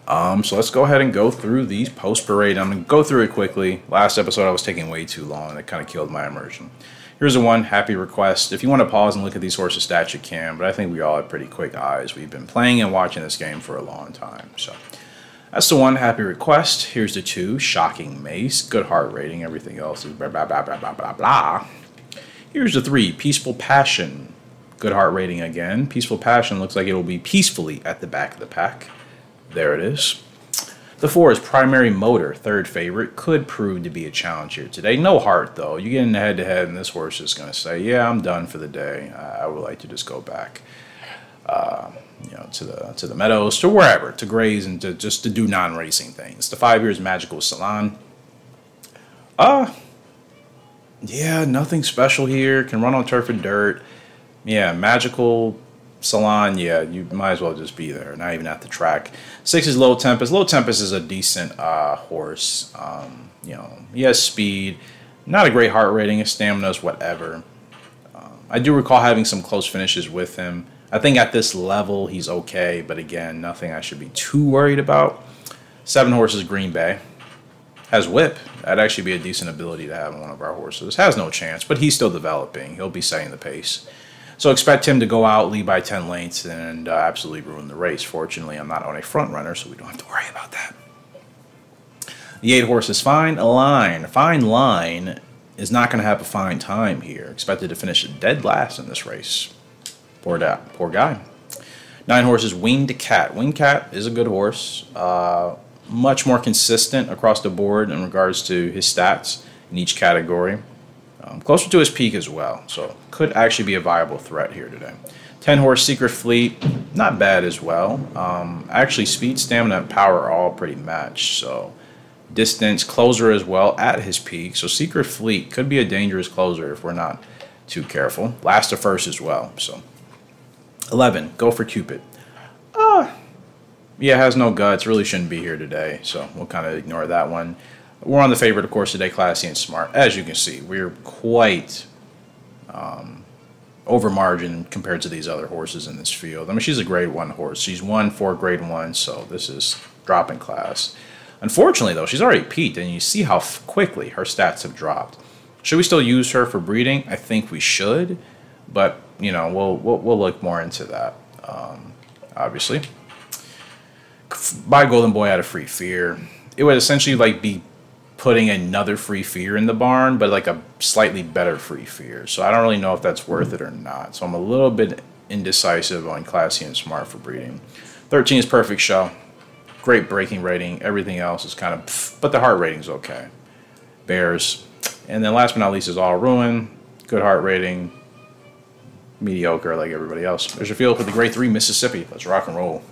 Um, so let's go ahead and go through these post-parade. I'm going to go through it quickly. Last episode, I was taking way too long, and it kind of killed my immersion. Here's the one, Happy Request. If you want to pause and look at these horses' stats, you can, but I think we all have pretty quick eyes. We've been playing and watching this game for a long time. So that's the one, Happy Request. Here's the two, Shocking Mace. Good heart rating. Everything else is blah, blah, blah, blah, blah, blah, blah. Here's the three, Peaceful Passion. Good heart rating again. Peaceful Passion looks like it'll be peacefully at the back of the pack. There it is. The four is Primary Motor, third favorite. Could prove to be a challenge here today. No heart, though. You get in the head-to-head, and this horse is going to say, yeah, I'm done for the day. I would like to just go back uh, you know, to the to the meadows, to wherever, to graze, and to just to do non-racing things. The five years Magical Salon. Uh, yeah, nothing special here. Can run on turf and dirt. Yeah, Magical Salon, yeah, you might as well just be there, not even at the track. Six is Low Tempest. Low Tempest is a decent uh, horse. Um, you know, he has speed, not a great heart rating, his stamina is whatever. Um, I do recall having some close finishes with him. I think at this level he's okay, but again, nothing I should be too worried about. Seven horses Green Bay. Has Whip. That'd actually be a decent ability to have in one of our horses. Has no chance, but he's still developing. He'll be setting the pace. So expect him to go out, lead by ten lengths, and uh, absolutely ruin the race. Fortunately, I'm not on a front runner, so we don't have to worry about that. The eight horse is Fine Line. Fine Line is not going to have a fine time here. Expected to finish dead last in this race. Poor, that, poor guy. Nine horse is Winged Cat. Winged Cat is a good horse. Uh, much more consistent across the board in regards to his stats in each category. Um, closer to his peak as well, so could actually be a viable threat here today. ten horse Secret Fleet, not bad as well. Um, actually, speed, stamina, and power are all pretty matched, so distance, closer as well at his peak. So Secret Fleet could be a dangerous closer if we're not too careful. Last to first as well, so. eleven, Go for Cupid. Uh, yeah, has no guts, really shouldn't be here today, so we'll kind of ignore that one. We're on the favorite, of course, today, Classy and Smart. As you can see, we're quite um, over margin compared to these other horses in this field. I mean, she's a grade one horse. She's won for grade one, so this is dropping class. Unfortunately, though, she's already peaked, and you see how quickly her stats have dropped. Should we still use her for breeding? I think we should, but, you know, we'll, we'll, we'll look more into that, um, obviously. Buy Golden Boy out of Free Fear. It would essentially, like, be putting another Free Fear in the barn, but like a slightly better Free Fear. So I don't really know if that's worth it or not. So I'm a little bit indecisive on classy and smart for breeding. thirteen is perfect show. Great braking rating. Everything else is kind of pff, but the heart rating's okay. Bears. And then last but not least is All Ruin. Good heart rating. Mediocre like everybody else. There's your field for the grade three Mississippi. Let's rock and roll.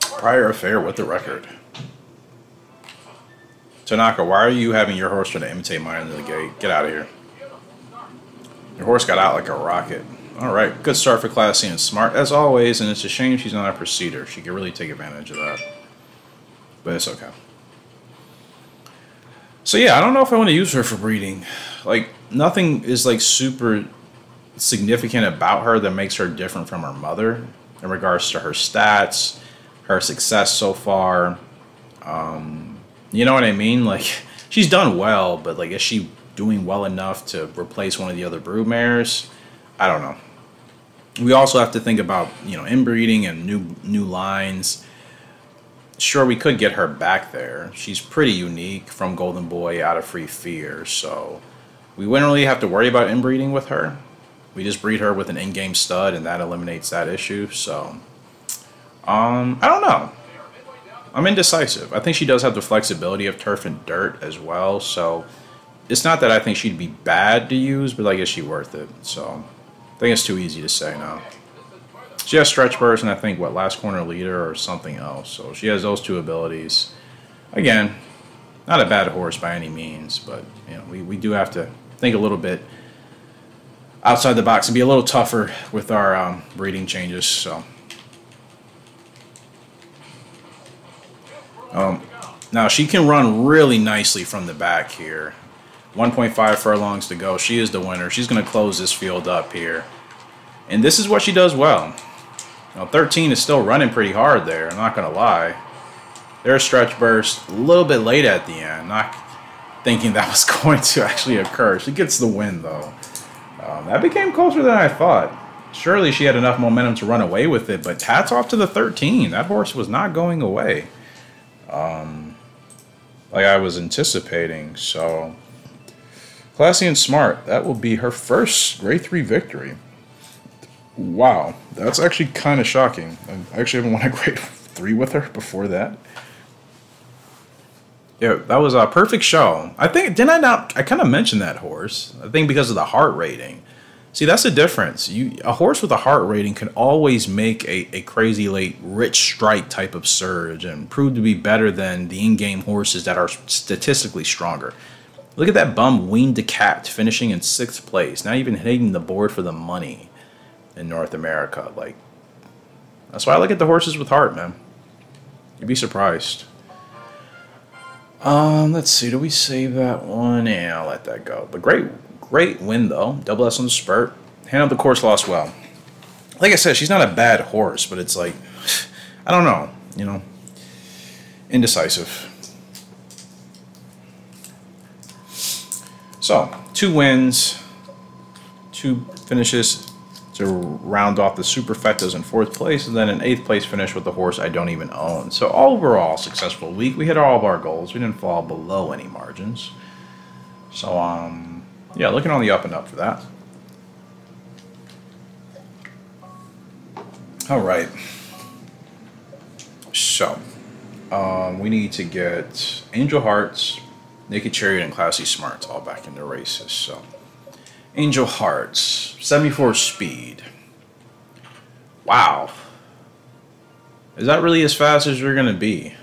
Prior affair with the record. Tanaka, why are you having your horse trying to imitate mine under the gate? Get out of here. Your horse got out like a rocket. Alright, good start for classy and smart as always, and it's a shame she's not a proceeder. She could really take advantage of that. But it's okay. So yeah, I don't know if I want to use her for breeding. Like, nothing is like super significant about her that makes her different from her mother in regards to her stats, her success so far, um, you know what I mean? Like, she's done well, but like, is she doing well enough to replace one of the other broodmares? I don't know. We also have to think about, you know, inbreeding and new new lines. Sure, we could get her back there. She's pretty unique from Golden Boy out of Free Fear, so we wouldn't really have to worry about inbreeding with her. We just breed her with an in-game stud, and that eliminates that issue. So. Um, I don't know. I'm indecisive. I think she does have the flexibility of turf and dirt as well, so it's not that I think she'd be bad to use, but like, is she worth it? So I think it's too easy to say now. She has stretch burst and I think what last corner leader or something else. So she has those two abilities. Again, not a bad horse by any means, but you know, we, we do have to think a little bit outside the box and be a little tougher with our um, breeding changes. So. Um, now, she can run really nicely from the back here. one point five furlongs to go. She is the winner. She's going to close this field up here. And this is what she does well. Now, thirteen is still running pretty hard there. I'm not going to lie. There's stretch burst a little bit late at the end. Not thinking that was going to actually occur. She gets the win, though. Um, that became closer than I thought. Surely she had enough momentum to run away with it, but hats off to the thirteen. That horse was not going away. Um, like I was anticipating. So classy and smart, that will be her first grade three victory. Wow, that's actually kind of shocking. I actually haven't won a grade three with her before that. Yeah, that was a perfect show. I think, didn't I not, I kind of mentioned that horse, I think, because of the heart rating. See, that's the difference. You, a horse with a heart rating can always make a, a crazy late rich strike type of surge and prove to be better than the in-game horses that are statistically stronger. Look at that bum weaned to capped finishing in sixth place. Not even hitting the board for the money in North America. Like, that's why I look at the horses with heart, man. You'd be surprised. Um, let's see. Do we save that one? Yeah, I'll let that go. But great. Great win, though. Double S on the spurt. Handled the course loss well. Like I said, she's not a bad horse, but it's like, I don't know, you know, indecisive. So, two wins, two finishes to round off the superfettas in fourth place, and then an eighth place finish with the horse I don't even own. So, overall, successful week. We hit all of our goals. We didn't fall below any margins. So, um... yeah, looking on the up and up for that. All right. So, um, we need to get Angel Hearts, Naked Chariot, and Classy Smarts all back into races. So, Angel Hearts, seventy-four speed. Wow. Is that really as fast as you're going to be?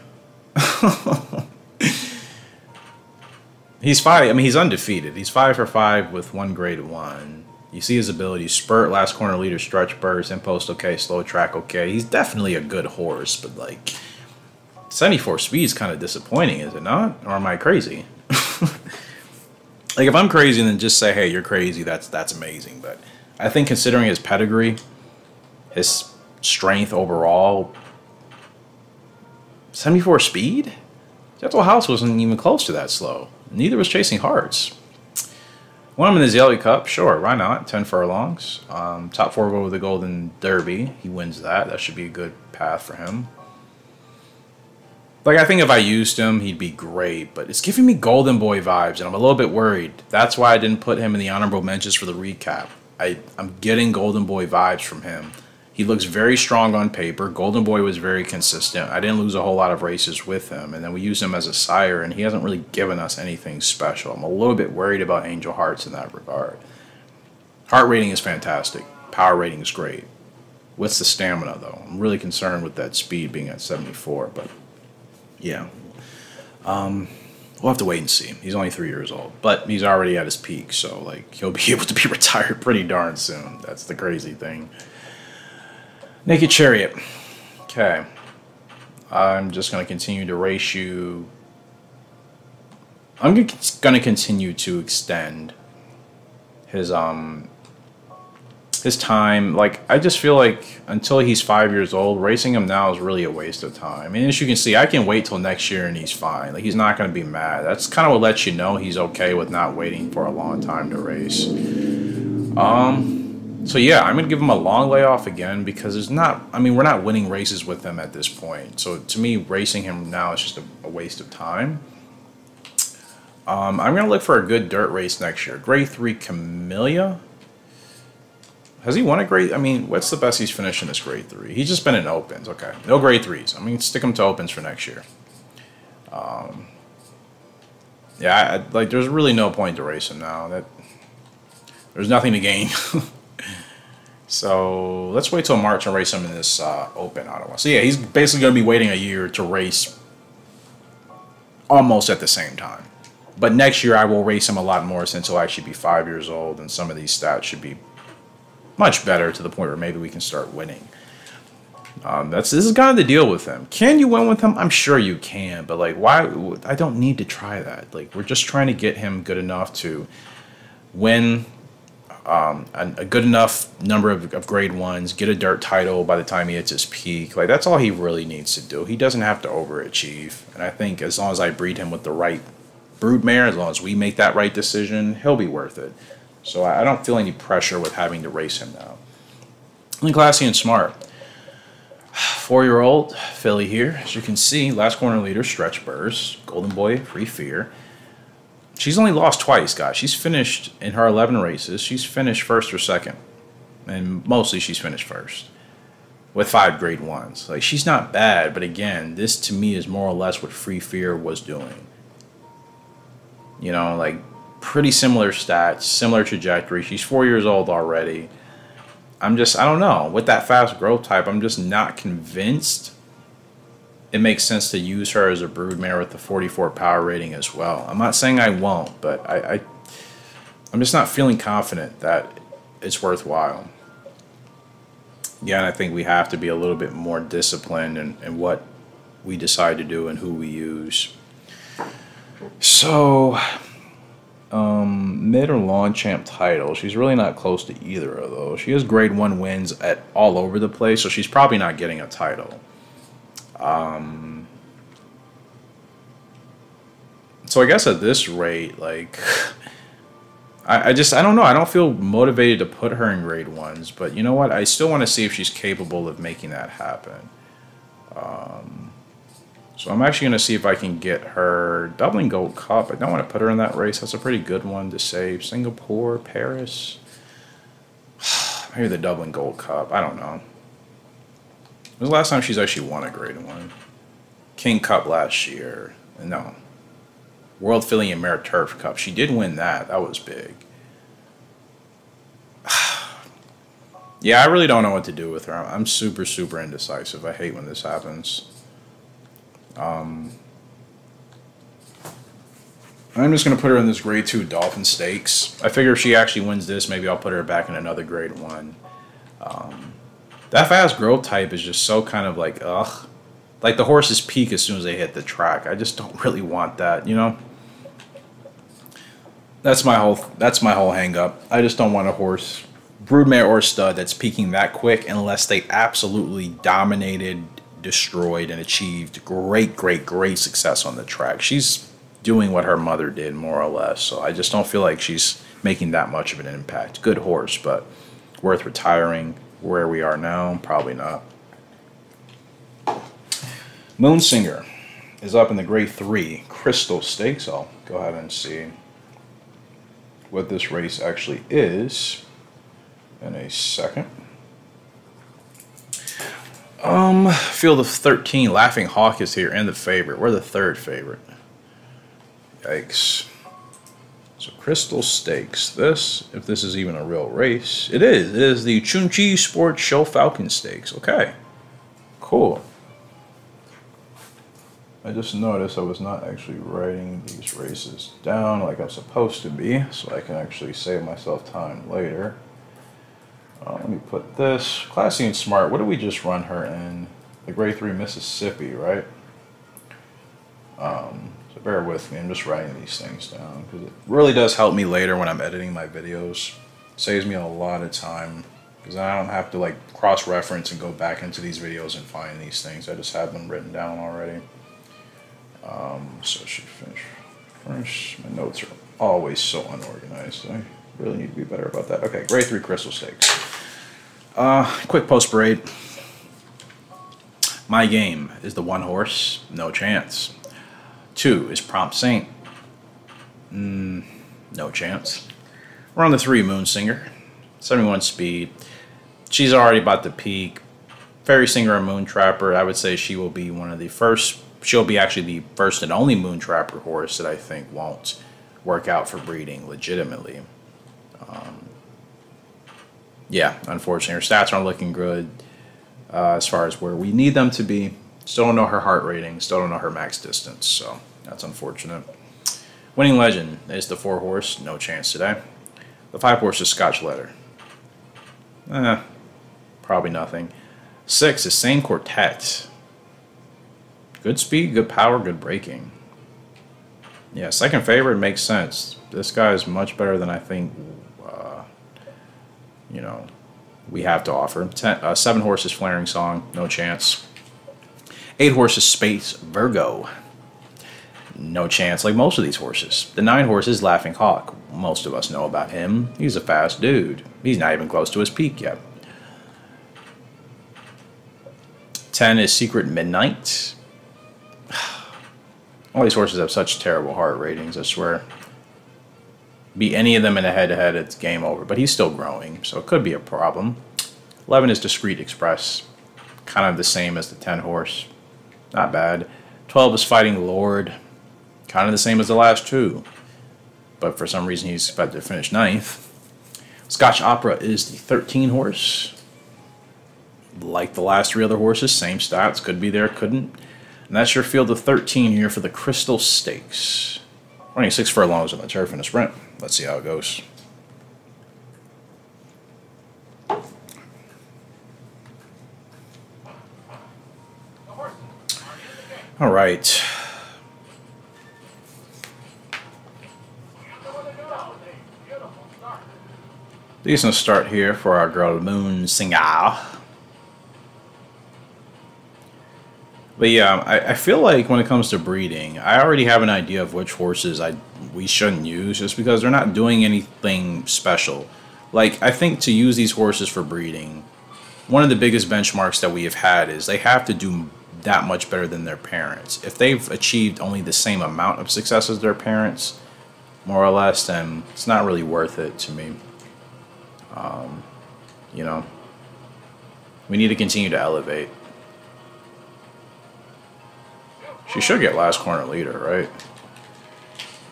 He's five. I mean, he's undefeated. He's five for five with one grade one. You see his abilities: spurt, last corner leader, stretch burst, impost. Okay, slow track. Okay, he's definitely a good horse, but like seventy-four speed is kind of disappointing, is it not? Or am I crazy? Like, if I'm crazy, then just say, hey, you're crazy. That's that's amazing. But I think considering his pedigree, his strength overall, seventy-four speed. Gentle House wasn't even close to that slow. Neither was Chasing Hearts. Won him in the Zelly Cup, sure, why not? ten furlongs. Um, top four over the Golden Derby. He wins that. That should be a good path for him. Like, I think if I used him, he'd be great, but it's giving me Golden Boy vibes, and I'm a little bit worried. That's why I didn't put him in the honorable mentions for the recap. I, I'm getting Golden Boy vibes from him. He looks very strong on paper. Golden Boy was very consistent. I didn't lose a whole lot of races with him. And then we used him as a sire, and he hasn't really given us anything special. I'm a little bit worried about Angel Hearts in that regard. Heart rating is fantastic. Power rating is great. What's the stamina, though? I'm really concerned with that speed being at seventy-four, but yeah. Um, we'll have to wait and see. He's only three years old, but he's already at his peak, so like he'll be able to be retired pretty darn soon. That's the crazy thing. Naked Chariot. Okay. I'm just going to continue to race you. I'm going to continue to extend his um his time. Like, I just feel like until he's five years old, racing him now is really a waste of time. And as you can see, I can wait till next year and he's fine. Like, he's not going to be mad. That's kind of what lets you know he's okay with not waiting for a long time to race. Um... So yeah, I'm going to give him a long layoff again because there's not, I mean, we're not winning races with him at this point. So to me, racing him now is just a, a waste of time. Um, I'm going to look for a good dirt race next year. Grade three Camellia. Has he won a grade? I mean, what's the best he's finished in this grade three? He's just been in opens. Okay, no grade threes. I'm going to stick him to opens for next year. Um, yeah, I, like there's really no point to race him now. That There's nothing to gain. So let's wait till March and race him in this uh, open Ottawa. So yeah, he's basically going to be waiting a year to race almost at the same time. But next year I will race him a lot more since he'll actually be five years old and some of these stats should be much better to the point where maybe we can start winning. Um, that's this is kind of the deal with him. Can you win with him? I'm sure you can, but like why? I don't need to try that. Like we're just trying to get him good enough to win. Um, a, a good enough number of, of grade ones, get a dirt title by the time he hits his peak. Like, that's all he really needs to do. He doesn't have to overachieve. And I think as long as I breed him with the right broodmare, as long as we make that right decision, he'll be worth it. So I, I don't feel any pressure with having to race him now. And classy and smart. Four-year-old filly here. As you can see, last corner leader, Stretch Burrs, Golden Boy, Free Fear. She's only lost twice, guys. She's finished in her eleven races. She's finished first or second. And mostly she's finished first with five grade ones. Like, she's not bad, but again, this to me is more or less what Free Fear was doing. You know, like, pretty similar stats, similar trajectory. She's four years old already. I'm just, I don't know. With that fast growth type, I'm just not convinced it makes sense to use her as a broodmare with the forty-four power rating as well. I'm not saying I won't, but I, I, I'm just not feeling confident that it's worthwhile. Yeah, and I think we have to be a little bit more disciplined in, in what we decide to do and who we use. So, um, mid or long champ title, she's really not close to either of those. She has grade one wins at all over the place, so she's probably not getting a title. Um, so I guess at this rate, like, I, I just, I don't know. I don't feel motivated to put her in grade ones, but you know what? I still want to see if she's capable of making that happen. Um, so I'm actually going to see if I can get her doubling Gold Cup. I don't want to put her in that race. That's a pretty good one to save. Singapore, Paris, maybe the doubling Gold Cup. I don't know. When's the last time she's actually won a grade one? King Cup last year. No. World Filly and Mare Turf Cup. She did win that. That was big. Yeah, I really don't know what to do with her. I'm super, super indecisive. I hate when this happens. Um, I'm just going to put her in this grade two Dolphin Stakes. I figure if she actually wins this, maybe I'll put her back in another grade one. Um... That fast growth type is just so kind of like, ugh. Like, the horses peak as soon as they hit the track. I just don't really want that, you know? That's my whole, that's my whole hang-up. I just don't want a horse, broodmare or stud, that's peaking that quick unless they absolutely dominated, destroyed, and achieved great, great, great success on the track. She's doing what her mother did, more or less, so I just don't feel like she's making that much of an impact. Good horse, but worth retiring. Where we are now, probably not. Moon Singer. is up in the grade three, Crystal Stakes. I'll go ahead and see what this race actually is in a second. Um, field of thirteen, Laughing Hawk is here, and the favorite. We're the third favorite. Yikes. So Crystal Stakes. This, if this is even a real race, it is. It is the Chunchi Sports Show Falcon Stakes. Okay. Cool. I just noticed I was not actually writing these races down like I'm supposed to be, so I can actually save myself time later. Uh, let me put this. Classy and Smart, what did we just run her in? The grade three Mississippi, right? Um, so bear with me, I'm just writing these things down, because it really does help me later when I'm editing my videos. It saves me a lot of time, because I don't have to like cross-reference and go back into these videos and find these things. I just have them written down already. Um, so she finished first. My notes are always so unorganized. I really need to be better about that. Okay, grade three Crystal Stakes. Uh, quick post parade. My game is the one horse, no chance. Two is Prompt Saint. Mm, no chance. We're on the three, Moon Singer. seventy-one speed. She's already about to peak. Fairy Singer and Moon Trapper. I would say she will be one of the first. She'll be actually the first and only Moon Trapper horse that I think won't work out for breeding legitimately. Um, yeah, unfortunately, her stats aren't looking good uh, as far as where we need them to be. Still don't know her heart rating. Still don't know her max distance. So that's unfortunate. Winning Legend is the four horse. No chance today. The five horse is Scotch Letter. Eh, probably nothing. Six is Same Quartet. Good speed, good power, good braking. Yeah, second favorite makes sense. This guy is much better than I think, uh, you know, we have to offer. Ten, uh, seven horses, Flaring Song, no chance. Eight horses, Space Virgo, no chance. Like most of these horses. The nine horses, Laughing Hawk. Most of us know about him. He's a fast dude. He's not even close to his peak yet. Ten is Secret Midnight. All these horses have such terrible heart ratings, I swear. Beat any of them in a head-to-head, it's game over. But he's still growing, so it could be a problem. eleven is Discreet Express. Kind of the same as the ten horse. Not bad. twelve is Fighting Lord. Kind of the same as the last two. But for some reason, he's about to finish ninth. Scotch Opera is the thirteen horse. Like the last three other horses, same stats. Could be there, couldn't. And that's your field of thirteen here for the Crystal Stakes. Running six furlongs on the turf in a sprint. Let's see how it goes. All right. Decent start here for our girl Moon Singer. But yeah, I, I feel like when it comes to breeding, I already have an idea of which horses I we shouldn't use just because they're not doing anything special. Like, I think to use these horses for breeding, one of the biggest benchmarks that we have had is they have to do that much better than their parents. If they've achieved only the same amount of success as their parents, more or less, then it's not really worth it to me. Um, you know, we need to continue to elevate. She should get last corner leader, right?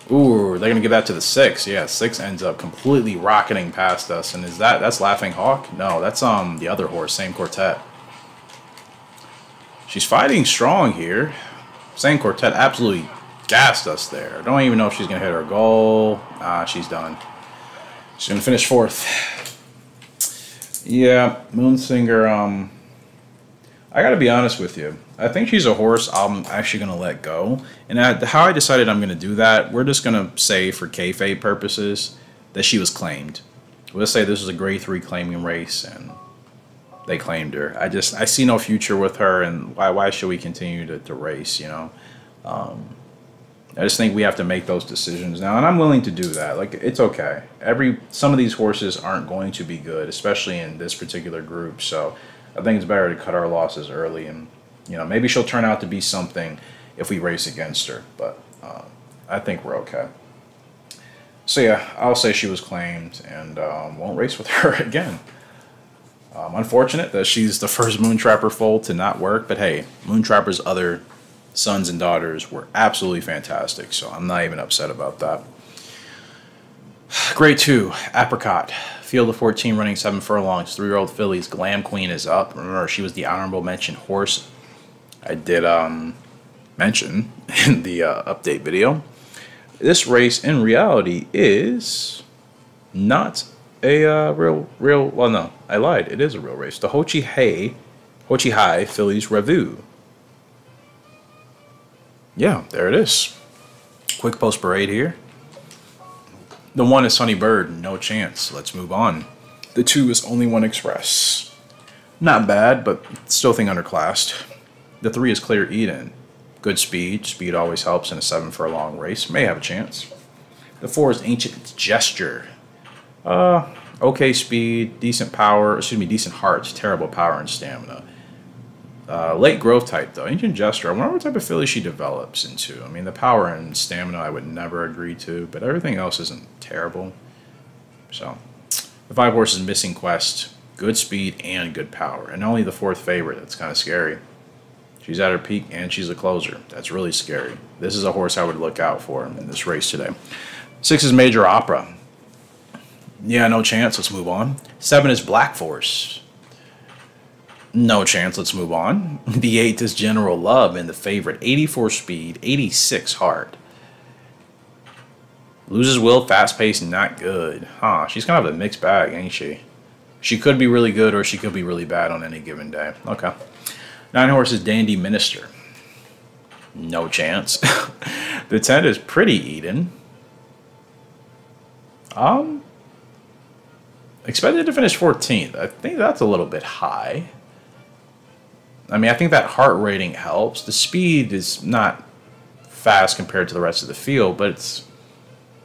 Ooh, they're gonna give that to the six. Yeah, six ends up completely rocketing past us. And is that that's Laughing Hawk? No, that's um the other horse, Same Quartet. She's fighting strong here. Same Quartet absolutely gassed us there. Don't even know if she's gonna hit her goal. Ah, she's done. She's gonna finish fourth. Yeah, Moon Singer. Um, I gotta be honest with you. I think she's a horse I'm actually going to let go. And I, how I decided I'm going to do that, we're just going to say for kayfabe purposes that she was claimed. We'll say this was a grade three claiming race and they claimed her. I just, I see no future with her, and why why should we continue to, to race, you know? Um, I just think we have to make those decisions now, and I'm willing to do that. Like, it's okay. Every Some of these horses aren't going to be good, especially in this particular group. So I think it's better to cut our losses early and, you know, maybe she'll turn out to be something if we race against her, but um, I think we're okay. So yeah, I'll say she was claimed, and um, won't race with her again. Um, unfortunate that she's the first Moontrapper foal to not work, but hey, Moontrapper's other sons and daughters were absolutely fantastic, so I'm not even upset about that. Grade two, Apricot. Field of fourteen, running seven furlongs, three-year-old fillies. Glam Queen is up. Remember, she was the honorable mention horse. I did um, mention in the uh, update video. This race, in reality, is not a uh, real, real. Well, no, I lied. It is a real race. The Ho Chi Hay, Ho Chi Hai Fillies Revue. Yeah, there it is. Quick post parade here. The one is Sunny Bird, no chance. Let's move on. The two is Only One Express. Not bad, but still think underclassed. The three is Clear Eden. Good speed. Speed always helps in a seven furlong race. May have a chance. The four is Ancient Gesture. Uh, okay speed, decent power, excuse me, decent hearts, terrible power and stamina. Uh, late growth type, though. Ancient Jester. I wonder what type of filly she develops into. I mean, the power and stamina I would never agree to, but everything else isn't terrible. So, the five horses Missing Quest. Good speed and good power. And only the fourth favorite. That's kind of scary. She's at her peak, and she's a closer. That's really scary. This is a horse I would look out for in this race today. Six is Major Opera. Yeah, no chance. Let's move on. Seven is Black Force. No chance, let's move on. The eighth is General Love, and the favorite, eighty-four speed, eighty-six hard. Loses will, fast pace, not good. Huh, she's kind of a mixed bag, ain't she? She could be really good, or she could be really bad on any given day. Okay. Nine horses, Dandy Minister. No chance. The ten is Pretty Eden. Um, expected to finish fourteenth. I think that's a little bit high. I mean, I think that heart rating helps. The speed is not fast compared to the rest of the field, but it's,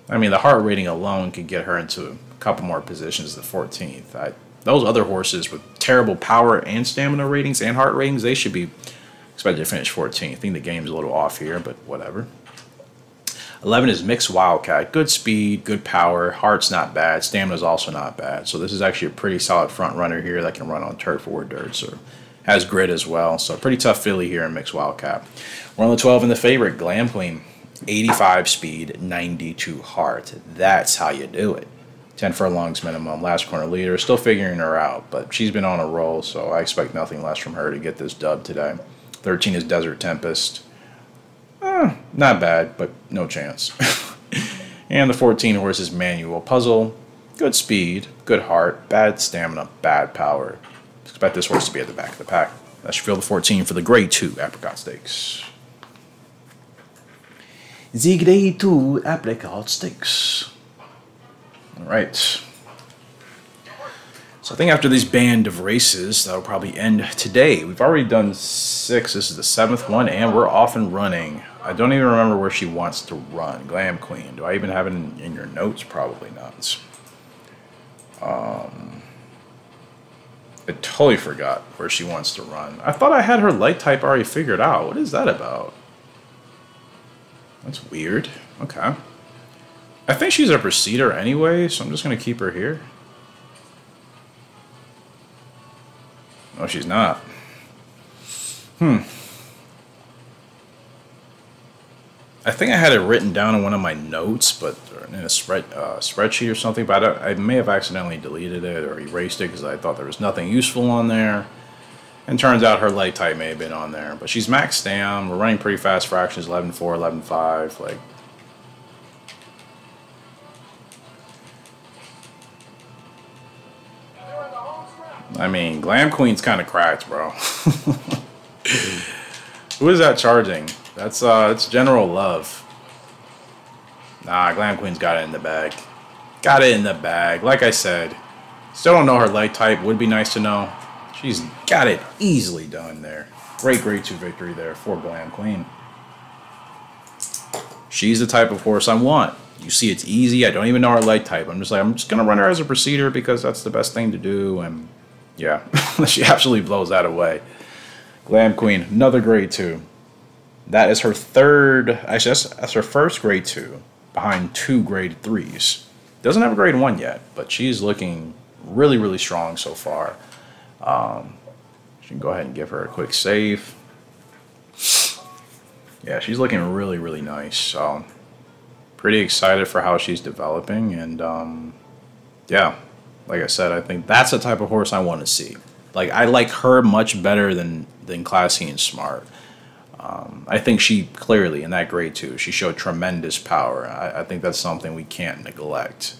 I mean, the heart rating alone could get her into a couple more positions the fourteenth. I, those other horses with terrible power and stamina ratings and heart ratings, they should be expected to finish fourteenth. I think the game's a little off here, but whatever. eleven is Mixed Wildcat. Good speed, good power, heart's not bad, stamina's also not bad. So this is actually a pretty solid front runner here that can run on turf or dirt, so has grit as well, so pretty tough filly here in Mixed Wildcat. We're on the twelve in the favorite, Glam Queen. eighty-five speed, ninety-two heart. That's how you do it. ten furlongs minimum, last corner leader. Still figuring her out, but she's been on a roll, so I expect nothing less from her to get this dub today. thirteen is Desert Tempest. Eh, not bad, but no chance. And the fourteen horse is Manual Puzzle. Good speed, good heart, bad stamina, bad power. Expect this horse to be at the back of the pack. That should fill the fourteen for the grade two Apricot Stakes. The grade two Apricot Stakes. Alright. So I think after this band of races, that'll probably end today. We've already done six. This is the seventh one, and we're off and running. I don't even remember where she wants to run. Glam Queen. Do I even have it in, in your notes? Probably not. Um... I totally forgot where she wants to run. I thought I had her light type already figured out. What is that about? That's weird. Okay. I think she's a Proceeder anyway, so I'm just going to keep her here. No, she's not. Hmm. I think I had it written down in one of my notes, but in a spread, uh, spreadsheet or something, but I, I may have accidentally deleted it or erased it because I thought there was nothing useful on there. And turns out her light type may have been on there. But she's max stam. We're running pretty fast fractions, eleven four, eleven five. Like, I mean, Glam Queen's kind of cracked, bro. Who is that charging? That's uh, it's General Love. Nah, Glam Queen's got it in the bag. Got it in the bag. Like I said, still don't know her light type. Would be nice to know. She's got it easily done there. Great grade two victory there for Glam Queen. She's the type of horse I want. You see, it's easy. I don't even know her light type. I'm just like, I'm just gonna run her as a Proceeder because that's the best thing to do. And yeah, she absolutely blows that away. Glam Queen, another grade two. That is her third, actually that's, that's her first grade two, behind two grade threes. Doesn't have a grade one yet, but she's looking really, really strong so far. Um, she can go ahead and give her a quick save. Yeah, she's looking really, really nice. So pretty excited for how she's developing. And um, yeah, like I said, I think that's the type of horse I want to see. Like, I like her much better than, than Classy and Smart. Um, I think she clearly, in that grade two, she showed tremendous power. I, I think that's something we can't neglect.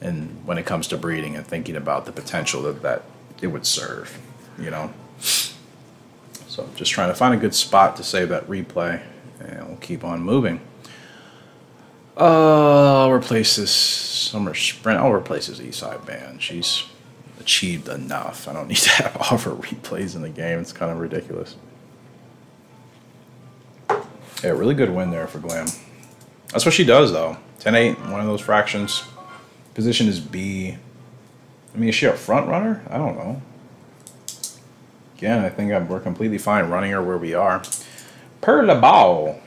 And when it comes to breeding and thinking about the potential that, that it would serve, you know. So just trying to find a good spot to save that replay, and we'll keep on moving. Uh, I'll replace this Summer Sprint. I'll replace this Eastside Band. She's achieved enough. I don't need to have all of her replays in the game. It's kind of ridiculous. Yeah, really good win there for Glam. That's what she does, though. ten eight, one of those fractions. Position is B. I mean, is she a front runner? I don't know. Again, I think I'm, we're completely fine running her where we are. Per la ball.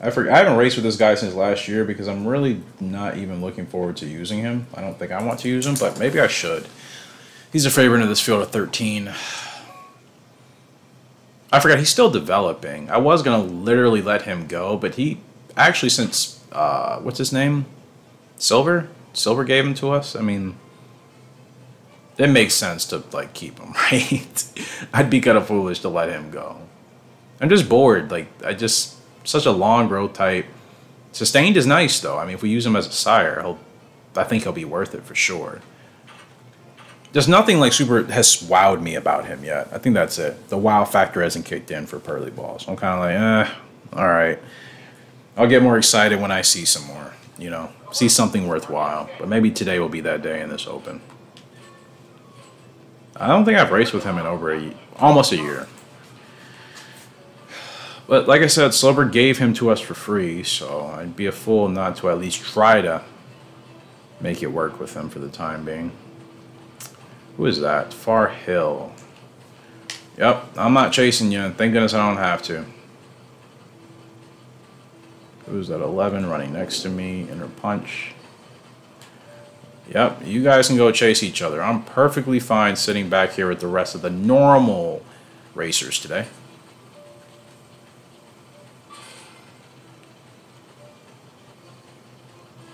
I, forget, I haven't raced with this guy since last year because I'm really not even looking forward to using him. I don't think I want to use him, but maybe I should. He's a favorite in this field of thirteen. I forgot, he's still developing. I was going to literally let him go, but he actually, since, uh, what's his name? Silver? Silver gave him to us? I mean, it makes sense to, like, keep him, right? I'd be kind of foolish to let him go. I'm just bored. Like, I just, such a long growth type. Sustained is nice, though. I mean, if we use him as a sire, he'll, I think he'll be worth it for sure. There's nothing like super has wowed me about him yet. I think that's it. The wow factor hasn't kicked in for Pearly Balls. So I'm kind of like, eh, all right. I'll get more excited when I see some more, you know, see something worthwhile. But maybe today will be that day in this open. I don't think I've raced with him in over a, almost a year. But like I said, Silver gave him to us for free, so I'd be a fool not to at least try to make it work with him for the time being. Who is that? Far Hill. Yep, I'm not chasing you, and thank goodness I don't have to. Who's that? eleven running next to me, inner punch. Yep, you guys can go chase each other. I'm perfectly fine sitting back here with the rest of the normal racers today.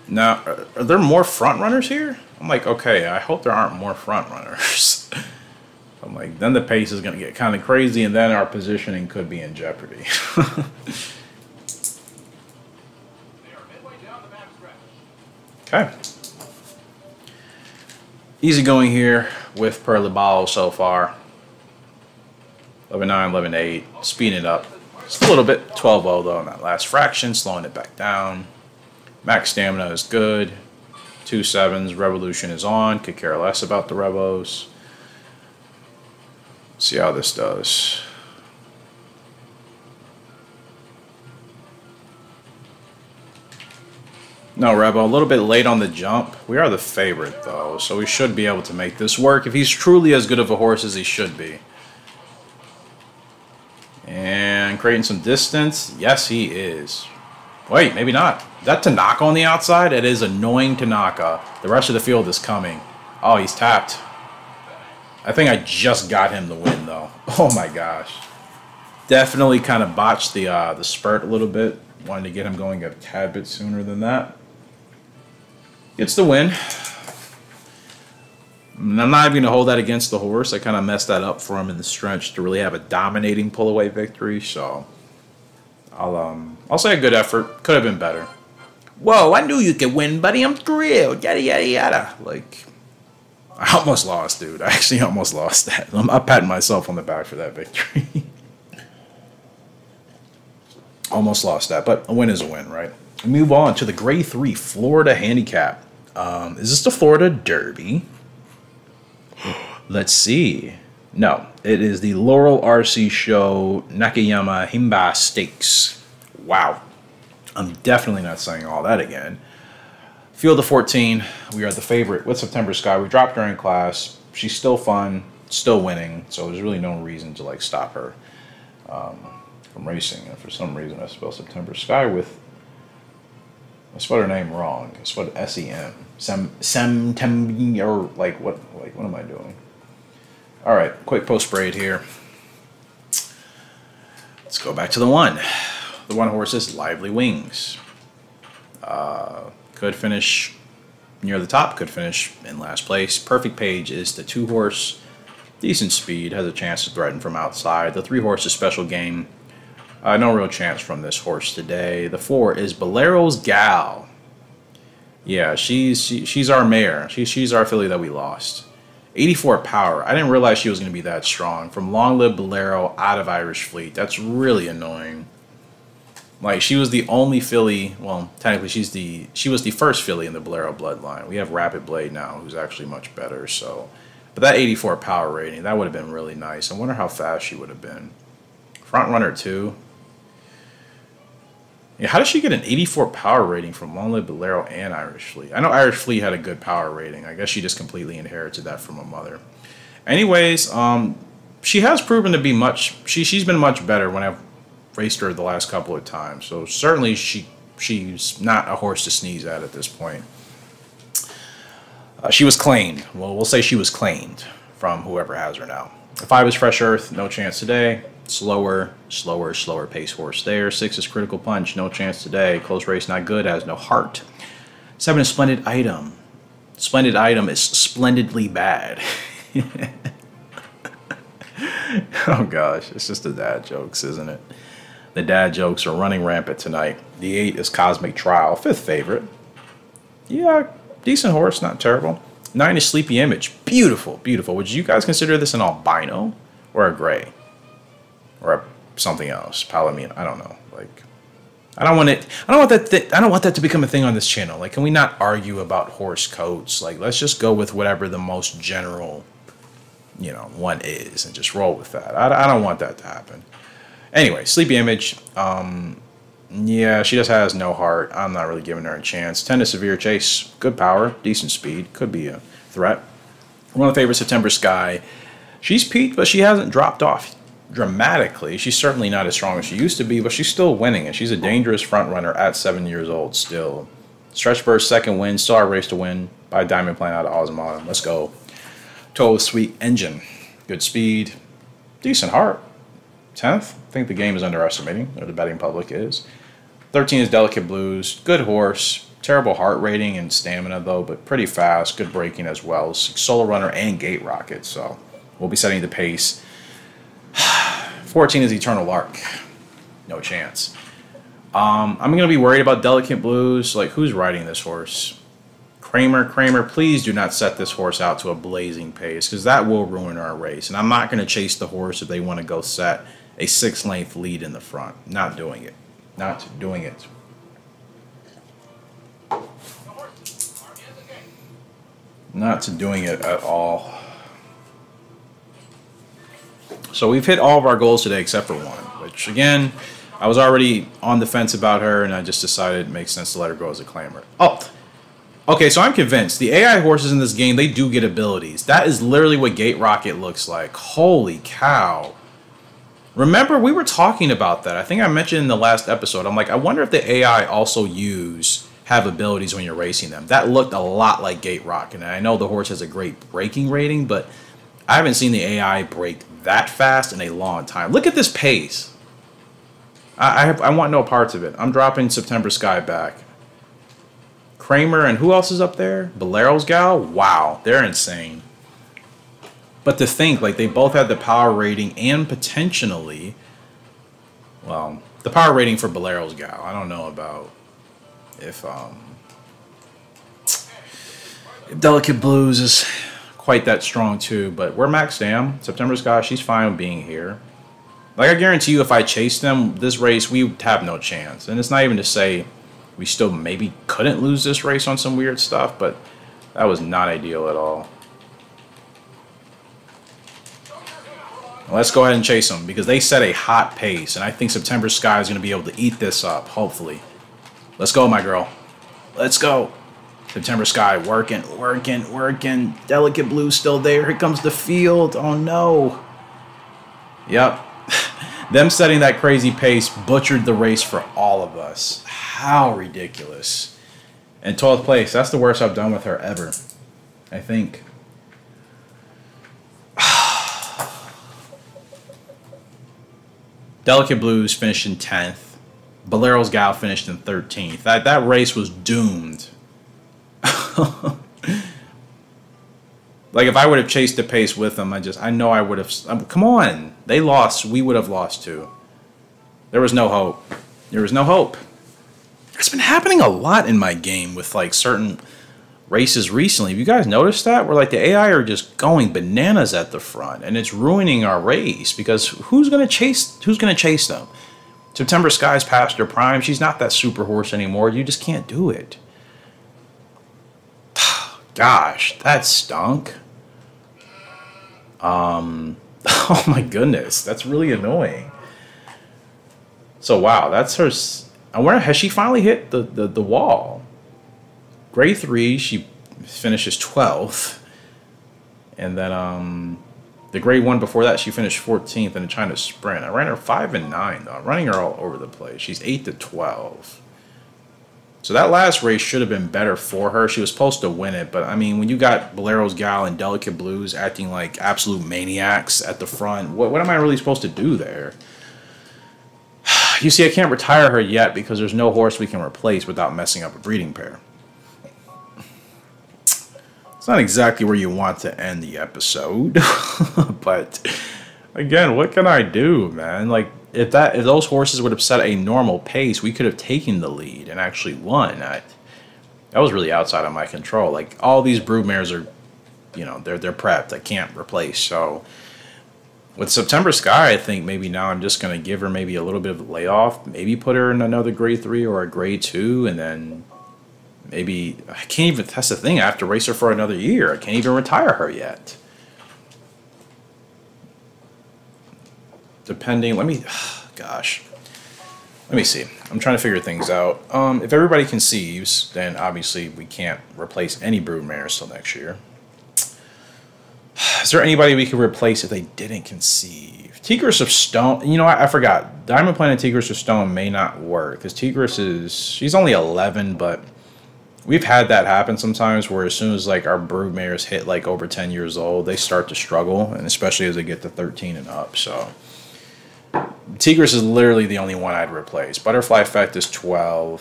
Now, are there more front runners here? I'm like, okay, I hope there aren't more front runners. I'm like, then the pace is going to get kind of crazy, and then our positioning could be in jeopardy. They are midway down the back stretch. Okay. Easy going here with Pearly Ball so far. eleven nine, eleven eight, speeding it up. Just a little bit. twelve oh, though, in that last fraction, slowing it back down. Max stamina is good. Two sevens, revolution is on. Could care less about the Revos. See how this does. No, Revo, a little bit late on the jump. We are the favorite, though, so we should be able to make this work if he's truly as good of a horse as he should be. And creating some distance. Yes, he is. Wait, maybe not. Is that Tanaka on the outside? It is annoying Tanaka. The rest of the field is coming. Oh, he's tapped. I think I just got him the win, though. Oh, my gosh. Definitely kind of botched the uh, the spurt a little bit. Wanted to get him going a tad bit sooner than that. Gets the win. And I'm not even going to hold that against the horse. I kind of messed that up for him in the stretch to really have a dominating pull-away victory. So I'll, um, I'll say a good effort. Could have been better. Whoa, I knew you could win, buddy. I'm thrilled. Yada, yada, yada. Like, I almost lost, dude. I actually almost lost that. I'm, I'm patting myself on the back for that victory. Almost lost that, but a win is a win, right? We move on to the grade three Florida handicap. Um, is this the Florida Derby? Let's see. No, it is the Laurel R C Show Nakayama Himba Stakes. Wow. I'm definitely not saying all that again. Field of fourteen. We are the favorite with September Sky. We dropped her in class. She's still fun, still winning, so there's really no reason to like stop her. Um, from racing, and for some reason I spelled September Sky with, I spelled her name wrong. I spelled S E M. Sem, sem, or like what, like what am I doing? All right, quick post braid here. Let's go back to the one. The one horse's lively wings. Uh, could finish near the top, could finish in last place. Perfect Page is the two horse. Decent speed, has a chance to threaten from outside. The three horse is Special Game. Uh, no real chance from this horse today. The four is Bolero's Gal. Yeah, she's she, she's our mare. She, she's our filly that we lost. eighty-four power. I didn't realize she was going to be that strong. From Long Live Bolero out of Irish Fleet. That's really annoying. Like, she was the only filly, well, technically she's the she was the first filly in the Bolero bloodline. We have Rapid Blade now, who's actually much better, so. But that eighty-four power rating, that would have been really nice. I wonder how fast she would have been. Front runner two. Yeah, how does she get an eighty-four power rating from Long Live Bolero and Irish Fleet? I know Irish Fleet had a good power rating. I guess she just completely inherited that from her mother. Anyways, um, she has proven to be much, she, she's been much better when I've raced her the last couple of times, so certainly she she's not a horse to sneeze at at this point. Uh, she was claimed. Well, we'll say she was claimed from whoever has her now. The five is Fresh Earth, no chance today. Slower, slower, slower pace horse there. Six is Critical Punch, no chance today. Close race, not good, has no heart. Seven is Splendid Item. Splendid Item is splendidly bad. Oh gosh, it's just the dad jokes, isn't it? The dad jokes are running rampant tonight. The eight is Cosmic Trial, fifth favorite. Yeah, decent horse, not terrible. Nine is Sleepy Image. Beautiful, beautiful. Would you guys consider this an albino or a gray? Or a something else? Palomino. I don't know. Like, I don't want it. I don't want that. Th I don't want that to become a thing on this channel. Like, can we not argue about horse coats? Like, let's just go with whatever the most general, you know, one is, and just roll with that. I, I don't want that to happen. Anyway, Sleepy Image, um, yeah, she just has no heart. I'm not really giving her a chance. ten is Severe Chase. Good power, decent speed. Could be a threat. One of the favorites, September Sky. She's peaked, but she hasn't dropped off dramatically. She's certainly not as strong as she used to be, but she's still winning, and she's a dangerous front runner at seven years old still. Stretch Burst, second win. Still our race to win by Diamond Plan out of Osmond. Let's go. twelve is Sweet Engine. Good speed. Decent heart. tenth. I think the game is underestimating, or the betting public is. thirteen is Delicate Blues. Good horse. Terrible heart rating and stamina, though, but pretty fast. Good braking as well. Solar Runner and Gate Rocket, so we'll be setting the pace. fourteen is Eternal Lark. No chance. Um, I'm going to be worried about Delicate Blues. Like, who's riding this horse? Kramer, Kramer, please do not set this horse out to a blazing pace, because that will ruin our race. And I'm not going to chase the horse if they want to go set a six-length lead in the front. Not doing it. Not doing it. Not doing it at all. So we've hit all of our goals today except for one, which, again, I was already on the fence about her, and I just decided it makes sense to let her go as a claimer. Oh! Okay, so I'm convinced. The A I horses in this game, they do get abilities. That is literally what Gate Rocket looks like. Holy cow. Remember, we were talking about that. I think I mentioned in the last episode. I'm like, I wonder if the A I also use, have abilities when you're racing them. That looked a lot like Gate Rocket. And I know the horse has a great braking rating, but I haven't seen the A I brake that fast in a long time. Look at this pace. I, I, have, I want no parts of it. I'm dropping September Sky back. Kramer and who else is up there? Bolero's Gal? Wow, they're insane. But to think, like, they both had the power rating and potentially, well, the power rating for Bolero's Gal. I don't know about if, um, if Delicate Blues is quite that strong too, but we're max dam. September Sky, she's fine with being here. Like, I guarantee you if I chase them, this race, we would have no chance. And it's not even to say we still maybe couldn't lose this race on some weird stuff, but that was not ideal at all. Let's go ahead and chase them, because they set a hot pace, and I think September Sky is going to be able to eat this up, hopefully. Let's go, my girl. Let's go. September Sky working, working, working. Delicate Blue still there. Here comes the field. Oh, no. Yep. Them setting that crazy pace butchered the race for all of us. How ridiculous. And twelfth place, that's the worst I've done with her ever, I think. Delicate Blues finished in tenth. Bolero's Gal finished in thirteenth. That, that race was doomed. Like, if I would have chased the pace with them, I just, I know I would have, um, come on. They lost. We would have lost, too. There was no hope. There was no hope. It's been happening a lot in my game with, like, certain races recently. Have you guys noticed that? Where, like, the A I are just going bananas at the front, and it's ruining our race, because who's going to chase, who's going to chase them? September Sky's past her prime. She's not that super horse anymore. You just can't do it. Gosh, that stunk. Um, oh my goodness, that's really annoying. So wow, that's her. I wonder, has she finally hit the, the, the wall? Grade three, she finishes twelfth. And then um, the grade one before that, she finished fourteenth in the China Sprint. I ran her five and nine though. I'm running her all over the place. She's eight to twelve. So that last race should have been better for her. She was supposed to win it, but I mean, when you got Bolero's Gal and Delicate Blues acting like absolute maniacs at the front, what, what am I really supposed to do there? You see, I can't retire her yet because there's no horse we can replace without messing up a breeding pair. It's not exactly where you want to end the episode, but again, what can I do, man? Like, If that if those horses would have set a normal pace, we could have taken the lead and actually won. I, that was really outside of my control. Like, all these broodmares are, you know, they're they're prepped. I can't replace. So with September Sky, I think maybe now I'm just gonna give her maybe a little bit of a layoff. Maybe put her in another grade three or a grade two, and then maybe I can't even. That's the thing. I have to race her for another year. I can't even retire her yet. Depending, let me, gosh, let me see. I'm trying to figure things out. Um, if everybody conceives, then obviously we can't replace any broodmares till next year. Is there anybody we could replace if they didn't conceive? Tigris of Stone, you know, I, I forgot. Diamond Plan and Tigris of Stone may not work because Tigris is, she's only eleven, but we've had that happen sometimes where as soon as like our broodmares hit like over ten years old, they start to struggle, and especially as they get to thirteen and up, so. Tigris is literally the only one I'd replace. Butterfly Effect is twelve.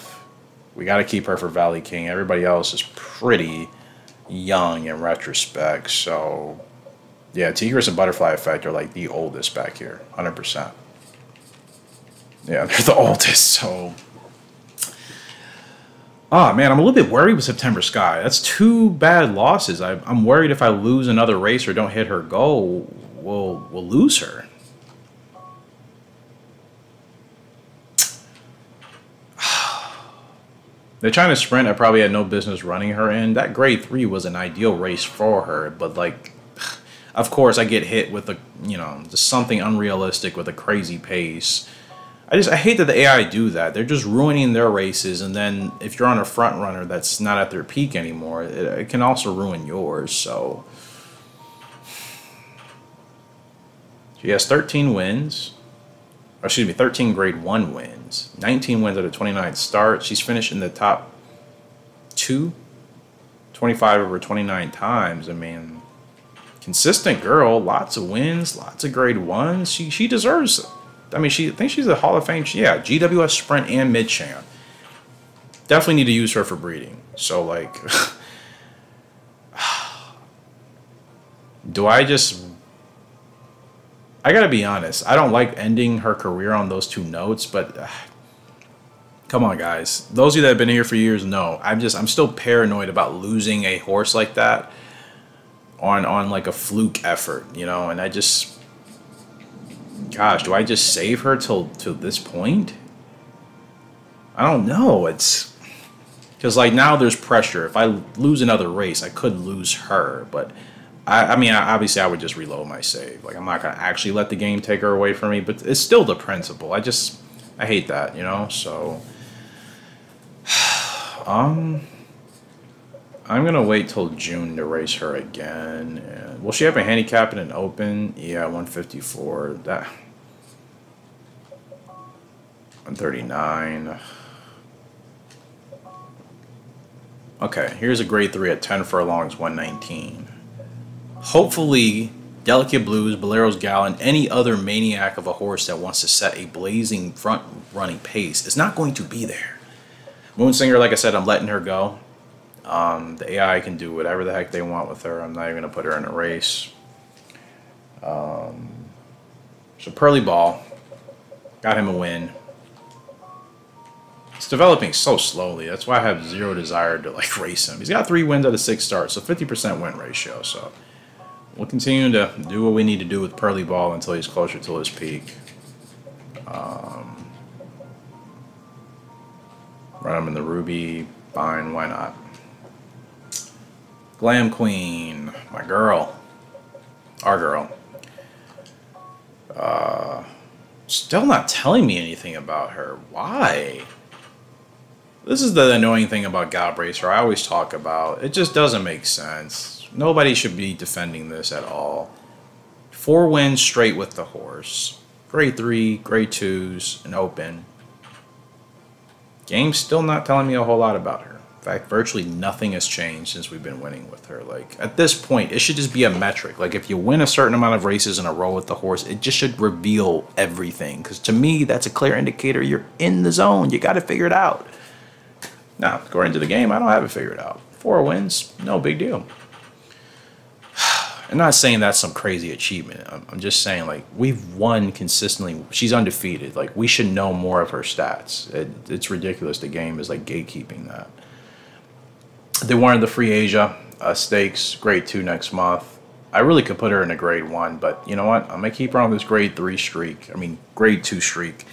We got to keep her for Valley King. Everybody else is pretty young in retrospect. So, yeah, Tigris and Butterfly Effect are like the oldest back here, one hundred percent. Yeah, they're the oldest, so... Oh, man, I'm a little bit worried with September Sky. That's two bad losses. I, I'm worried if I lose another race or don't hit her goal, we'll, we'll lose her. The China Sprint, I probably had no business running her in. That grade three was an ideal race for her, but like, of course, I get hit with a, you know, just something unrealistic with a crazy pace. I just, I hate that the A I do that. They're just ruining their races, and then if you're on a front runner that's not at their peak anymore, it, it can also ruin yours. So she has thirteen wins. Or excuse me, thirteen grade one wins, nineteen wins at a twenty-nine start. She's finished in the top two, twenty-five over twenty-nine times. I mean, consistent girl, lots of wins, lots of grade ones. She she deserves it. I mean, she I think she's a Hall of Fame. She, yeah, G W S Sprint and Mid Champ. Definitely need to use her for breeding. So like, do I just? I gotta be honest, I don't like ending her career on those two notes, but uh, come on, guys. Those of you that have been here for years know, I'm just, I'm still paranoid about losing a horse like that on, on like a fluke effort, you know, and I just, gosh, do I just save her till, till this point? I don't know, it's, because like now there's pressure. If I lose another race, I could lose her, but... I, I mean, obviously, I would just reload my save. Like, I'm not going to actually let the game take her away from me, but it's still the principle. I just, I hate that, you know? So, um, I'm going to wait till June to race her again. And will she have a handicap in an open? Yeah, one fifty-four. That, one thirty-nine. Okay, here's a grade three at ten furlongs, one nineteen. Hopefully, Delicate Blues, Bolero's Gal, and any other maniac of a horse that wants to set a blazing front-running pace is not going to be there. Moonsinger, like I said, I'm letting her go. Um, the A I can do whatever the heck they want with her. I'm not even going to put her in a race. Um, so Pearly Ball, got him a win. It's developing so slowly. That's why I have zero desire to like race him. He's got three wins out of six starts, so fifty percent win ratio. So we'll continue to do what we need to do with Pearly Ball until he's closer to his peak. Um, run him in the Ruby. Fine, why not? Glam Queen, my girl. Our girl. Uh, still not telling me anything about her. Why? This is the annoying thing about Galbracer I always talk about. It just doesn't make sense. Nobody should be defending this at all. Four wins straight with the horse. Grade three, grade twos, and open. Game's still not telling me a whole lot about her. In fact, virtually nothing has changed since we've been winning with her. Like, at this point, it should just be a metric. Like, if you win a certain amount of races in a row with the horse, it just should reveal everything. Because to me, that's a clear indicator you're in the zone. You got to figure it out. Now, according to the game, I don't have it figured out. Four wins, no big deal. I'm not saying that's some crazy achievement. I'm just saying, like, we've won consistently. She's undefeated. Like, we should know more of her stats. It, it's ridiculous. The game is, like, gatekeeping that. They wanted the Free Asia uh, Stakes, grade two next month. I really could put her in a grade one, but you know what? I'm going to keep her on this grade three streak. I mean, grade two streak.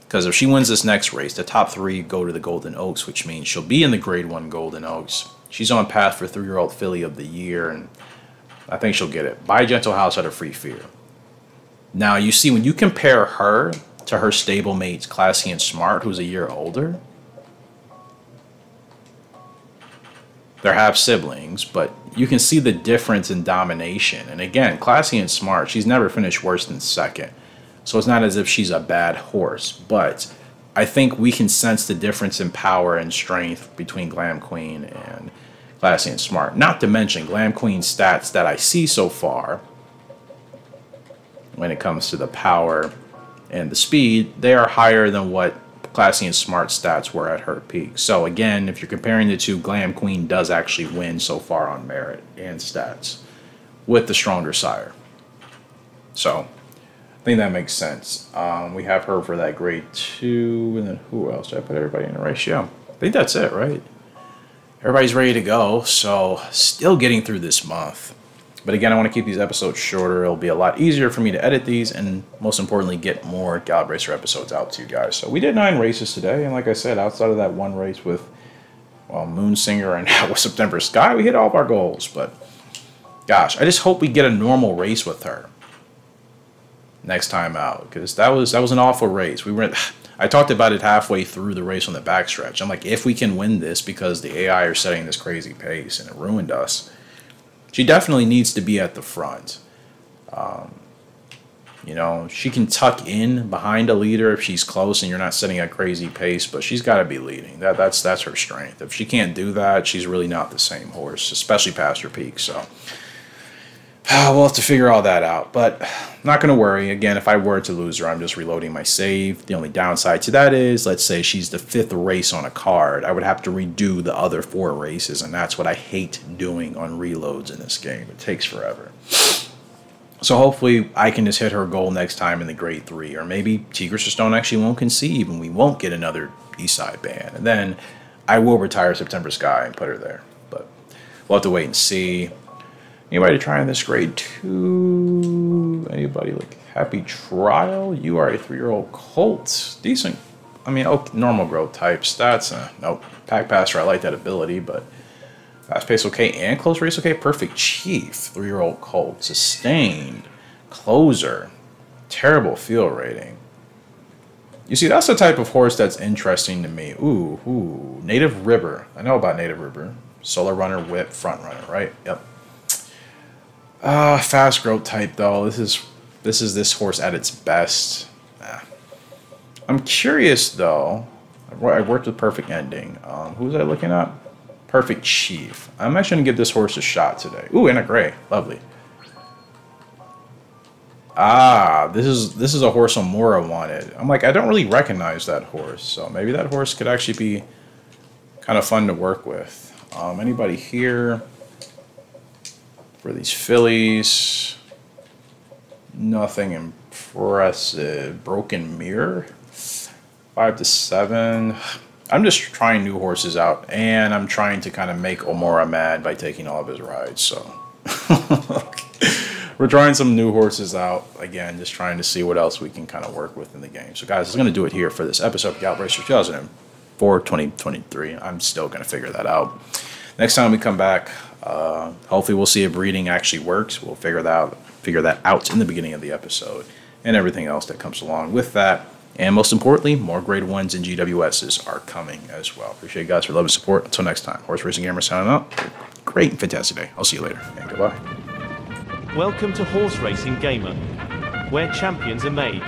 Because if she wins this next race, the top three go to the Golden Oaks, which means she'll be in the grade one Golden Oaks. She's on path for three-year-old filly of the year, and I think she'll get it. Buy Gentle House out of Free Fear. Now, you see, when you compare her to her stablemates, Classy and Smart, who's a year older, they're half-siblings, but you can see the difference in domination. And again, Classy and Smart, she's never finished worse than second. So it's not as if she's a bad horse, but I think we can sense the difference in power and strength between Glam Queen and Classy and Smart. Not to mention Glam Queen's stats that I see so far when it comes to the power and the speed, they are higher than what Classy and Smart stats were at her peak. So again, if you're comparing the two, Glam Queen does actually win so far on merit and stats with the stronger sire. So I think that makes sense. Um, we have her for that grade two, and then who else? Did I put everybody in a ratio? I think that's it, right? Everybody's ready to go, so still getting through this month. But again, I want to keep these episodes shorter. It'll be a lot easier for me to edit these and, most importantly, get more Galabracer episodes out to you guys. So we did nine races today, and like I said, outside of that one race with, well, Moonsinger and now with September Sky, we hit all of our goals. But, gosh, I just hope we get a normal race with her next time out, because that was that was an awful race. We were I talked about it halfway through the race on the backstretch. I'm like, if we can win this, because the A I are setting this crazy pace and it ruined us. She definitely needs to be at the front. Um, you know, she can tuck in behind a leader if she's close and you're not setting a crazy pace, but she's got to be leading. That that's that's her strength. If she can't do that, she's really not the same horse, especially past her peak. So we'll have to figure all that out, but I'm not going to worry. Again, if I were to lose her, I'm just reloading my save. The only downside to that is, let's say she's the fifth race on a card. I would have to redo the other four races, and that's what I hate doing on reloads in this game. It takes forever. So hopefully I can just hit her goal next time in the grade three, or maybe Tigris of Stone actually won't conceive, and we won't get another Eastside Band. And then I will retire September Sky and put her there, but we'll have to wait and see. Anybody trying this grade two? Anybody like Happy Trial? You are a three-year-old colt. Decent. I mean, oh, normal growth types. That's a, nope. Pack Passer, I like that ability, but fast pace okay and close race okay. Perfect Chief, three-year-old colt. Sustained. Closer. Terrible field rating. You see, that's the type of horse that's interesting to me. Ooh, ooh. Native River. I know about Native River. Solar Runner, Whip, Front Runner, right? Yep. Uh, fast growth type though. This is this is this horse at its best. Nah. I'm curious though. I worked with Perfect Ending. Um, who was I looking at? Perfect Chief. I'm actually gonna give this horse a shot today. Ooh, and a gray, lovely. Ah, this is this is a horse Amora wanted. I'm like, I don't really recognize that horse, so maybe that horse could actually be kind of fun to work with. Um, anybody here for these fillies? Nothing impressive. Broken Mirror, five to seven. I'm just trying new horses out, and I'm trying to kind of make Amora mad by taking all of his rides. So. We're trying some new horses out, again, just trying to see what else we can kind of work with in the game. So guys, it's going to do it here for this episode of Gallop Racer two thousand four twenty twenty-three. I'm still going to figure that out. Next time we come back, uh, hopefully we'll see if breeding actually works. We'll figure that, out, figure that out in the beginning of the episode and everything else that comes along with that. And most importantly, more grade ones and G W Ss are coming as well. Appreciate you guys for love and support. Until next time, Horse Racing Gamer signing out. Great and fantastic day. I'll see you later, and goodbye. Welcome to Horse Racing Gamer, where champions are made.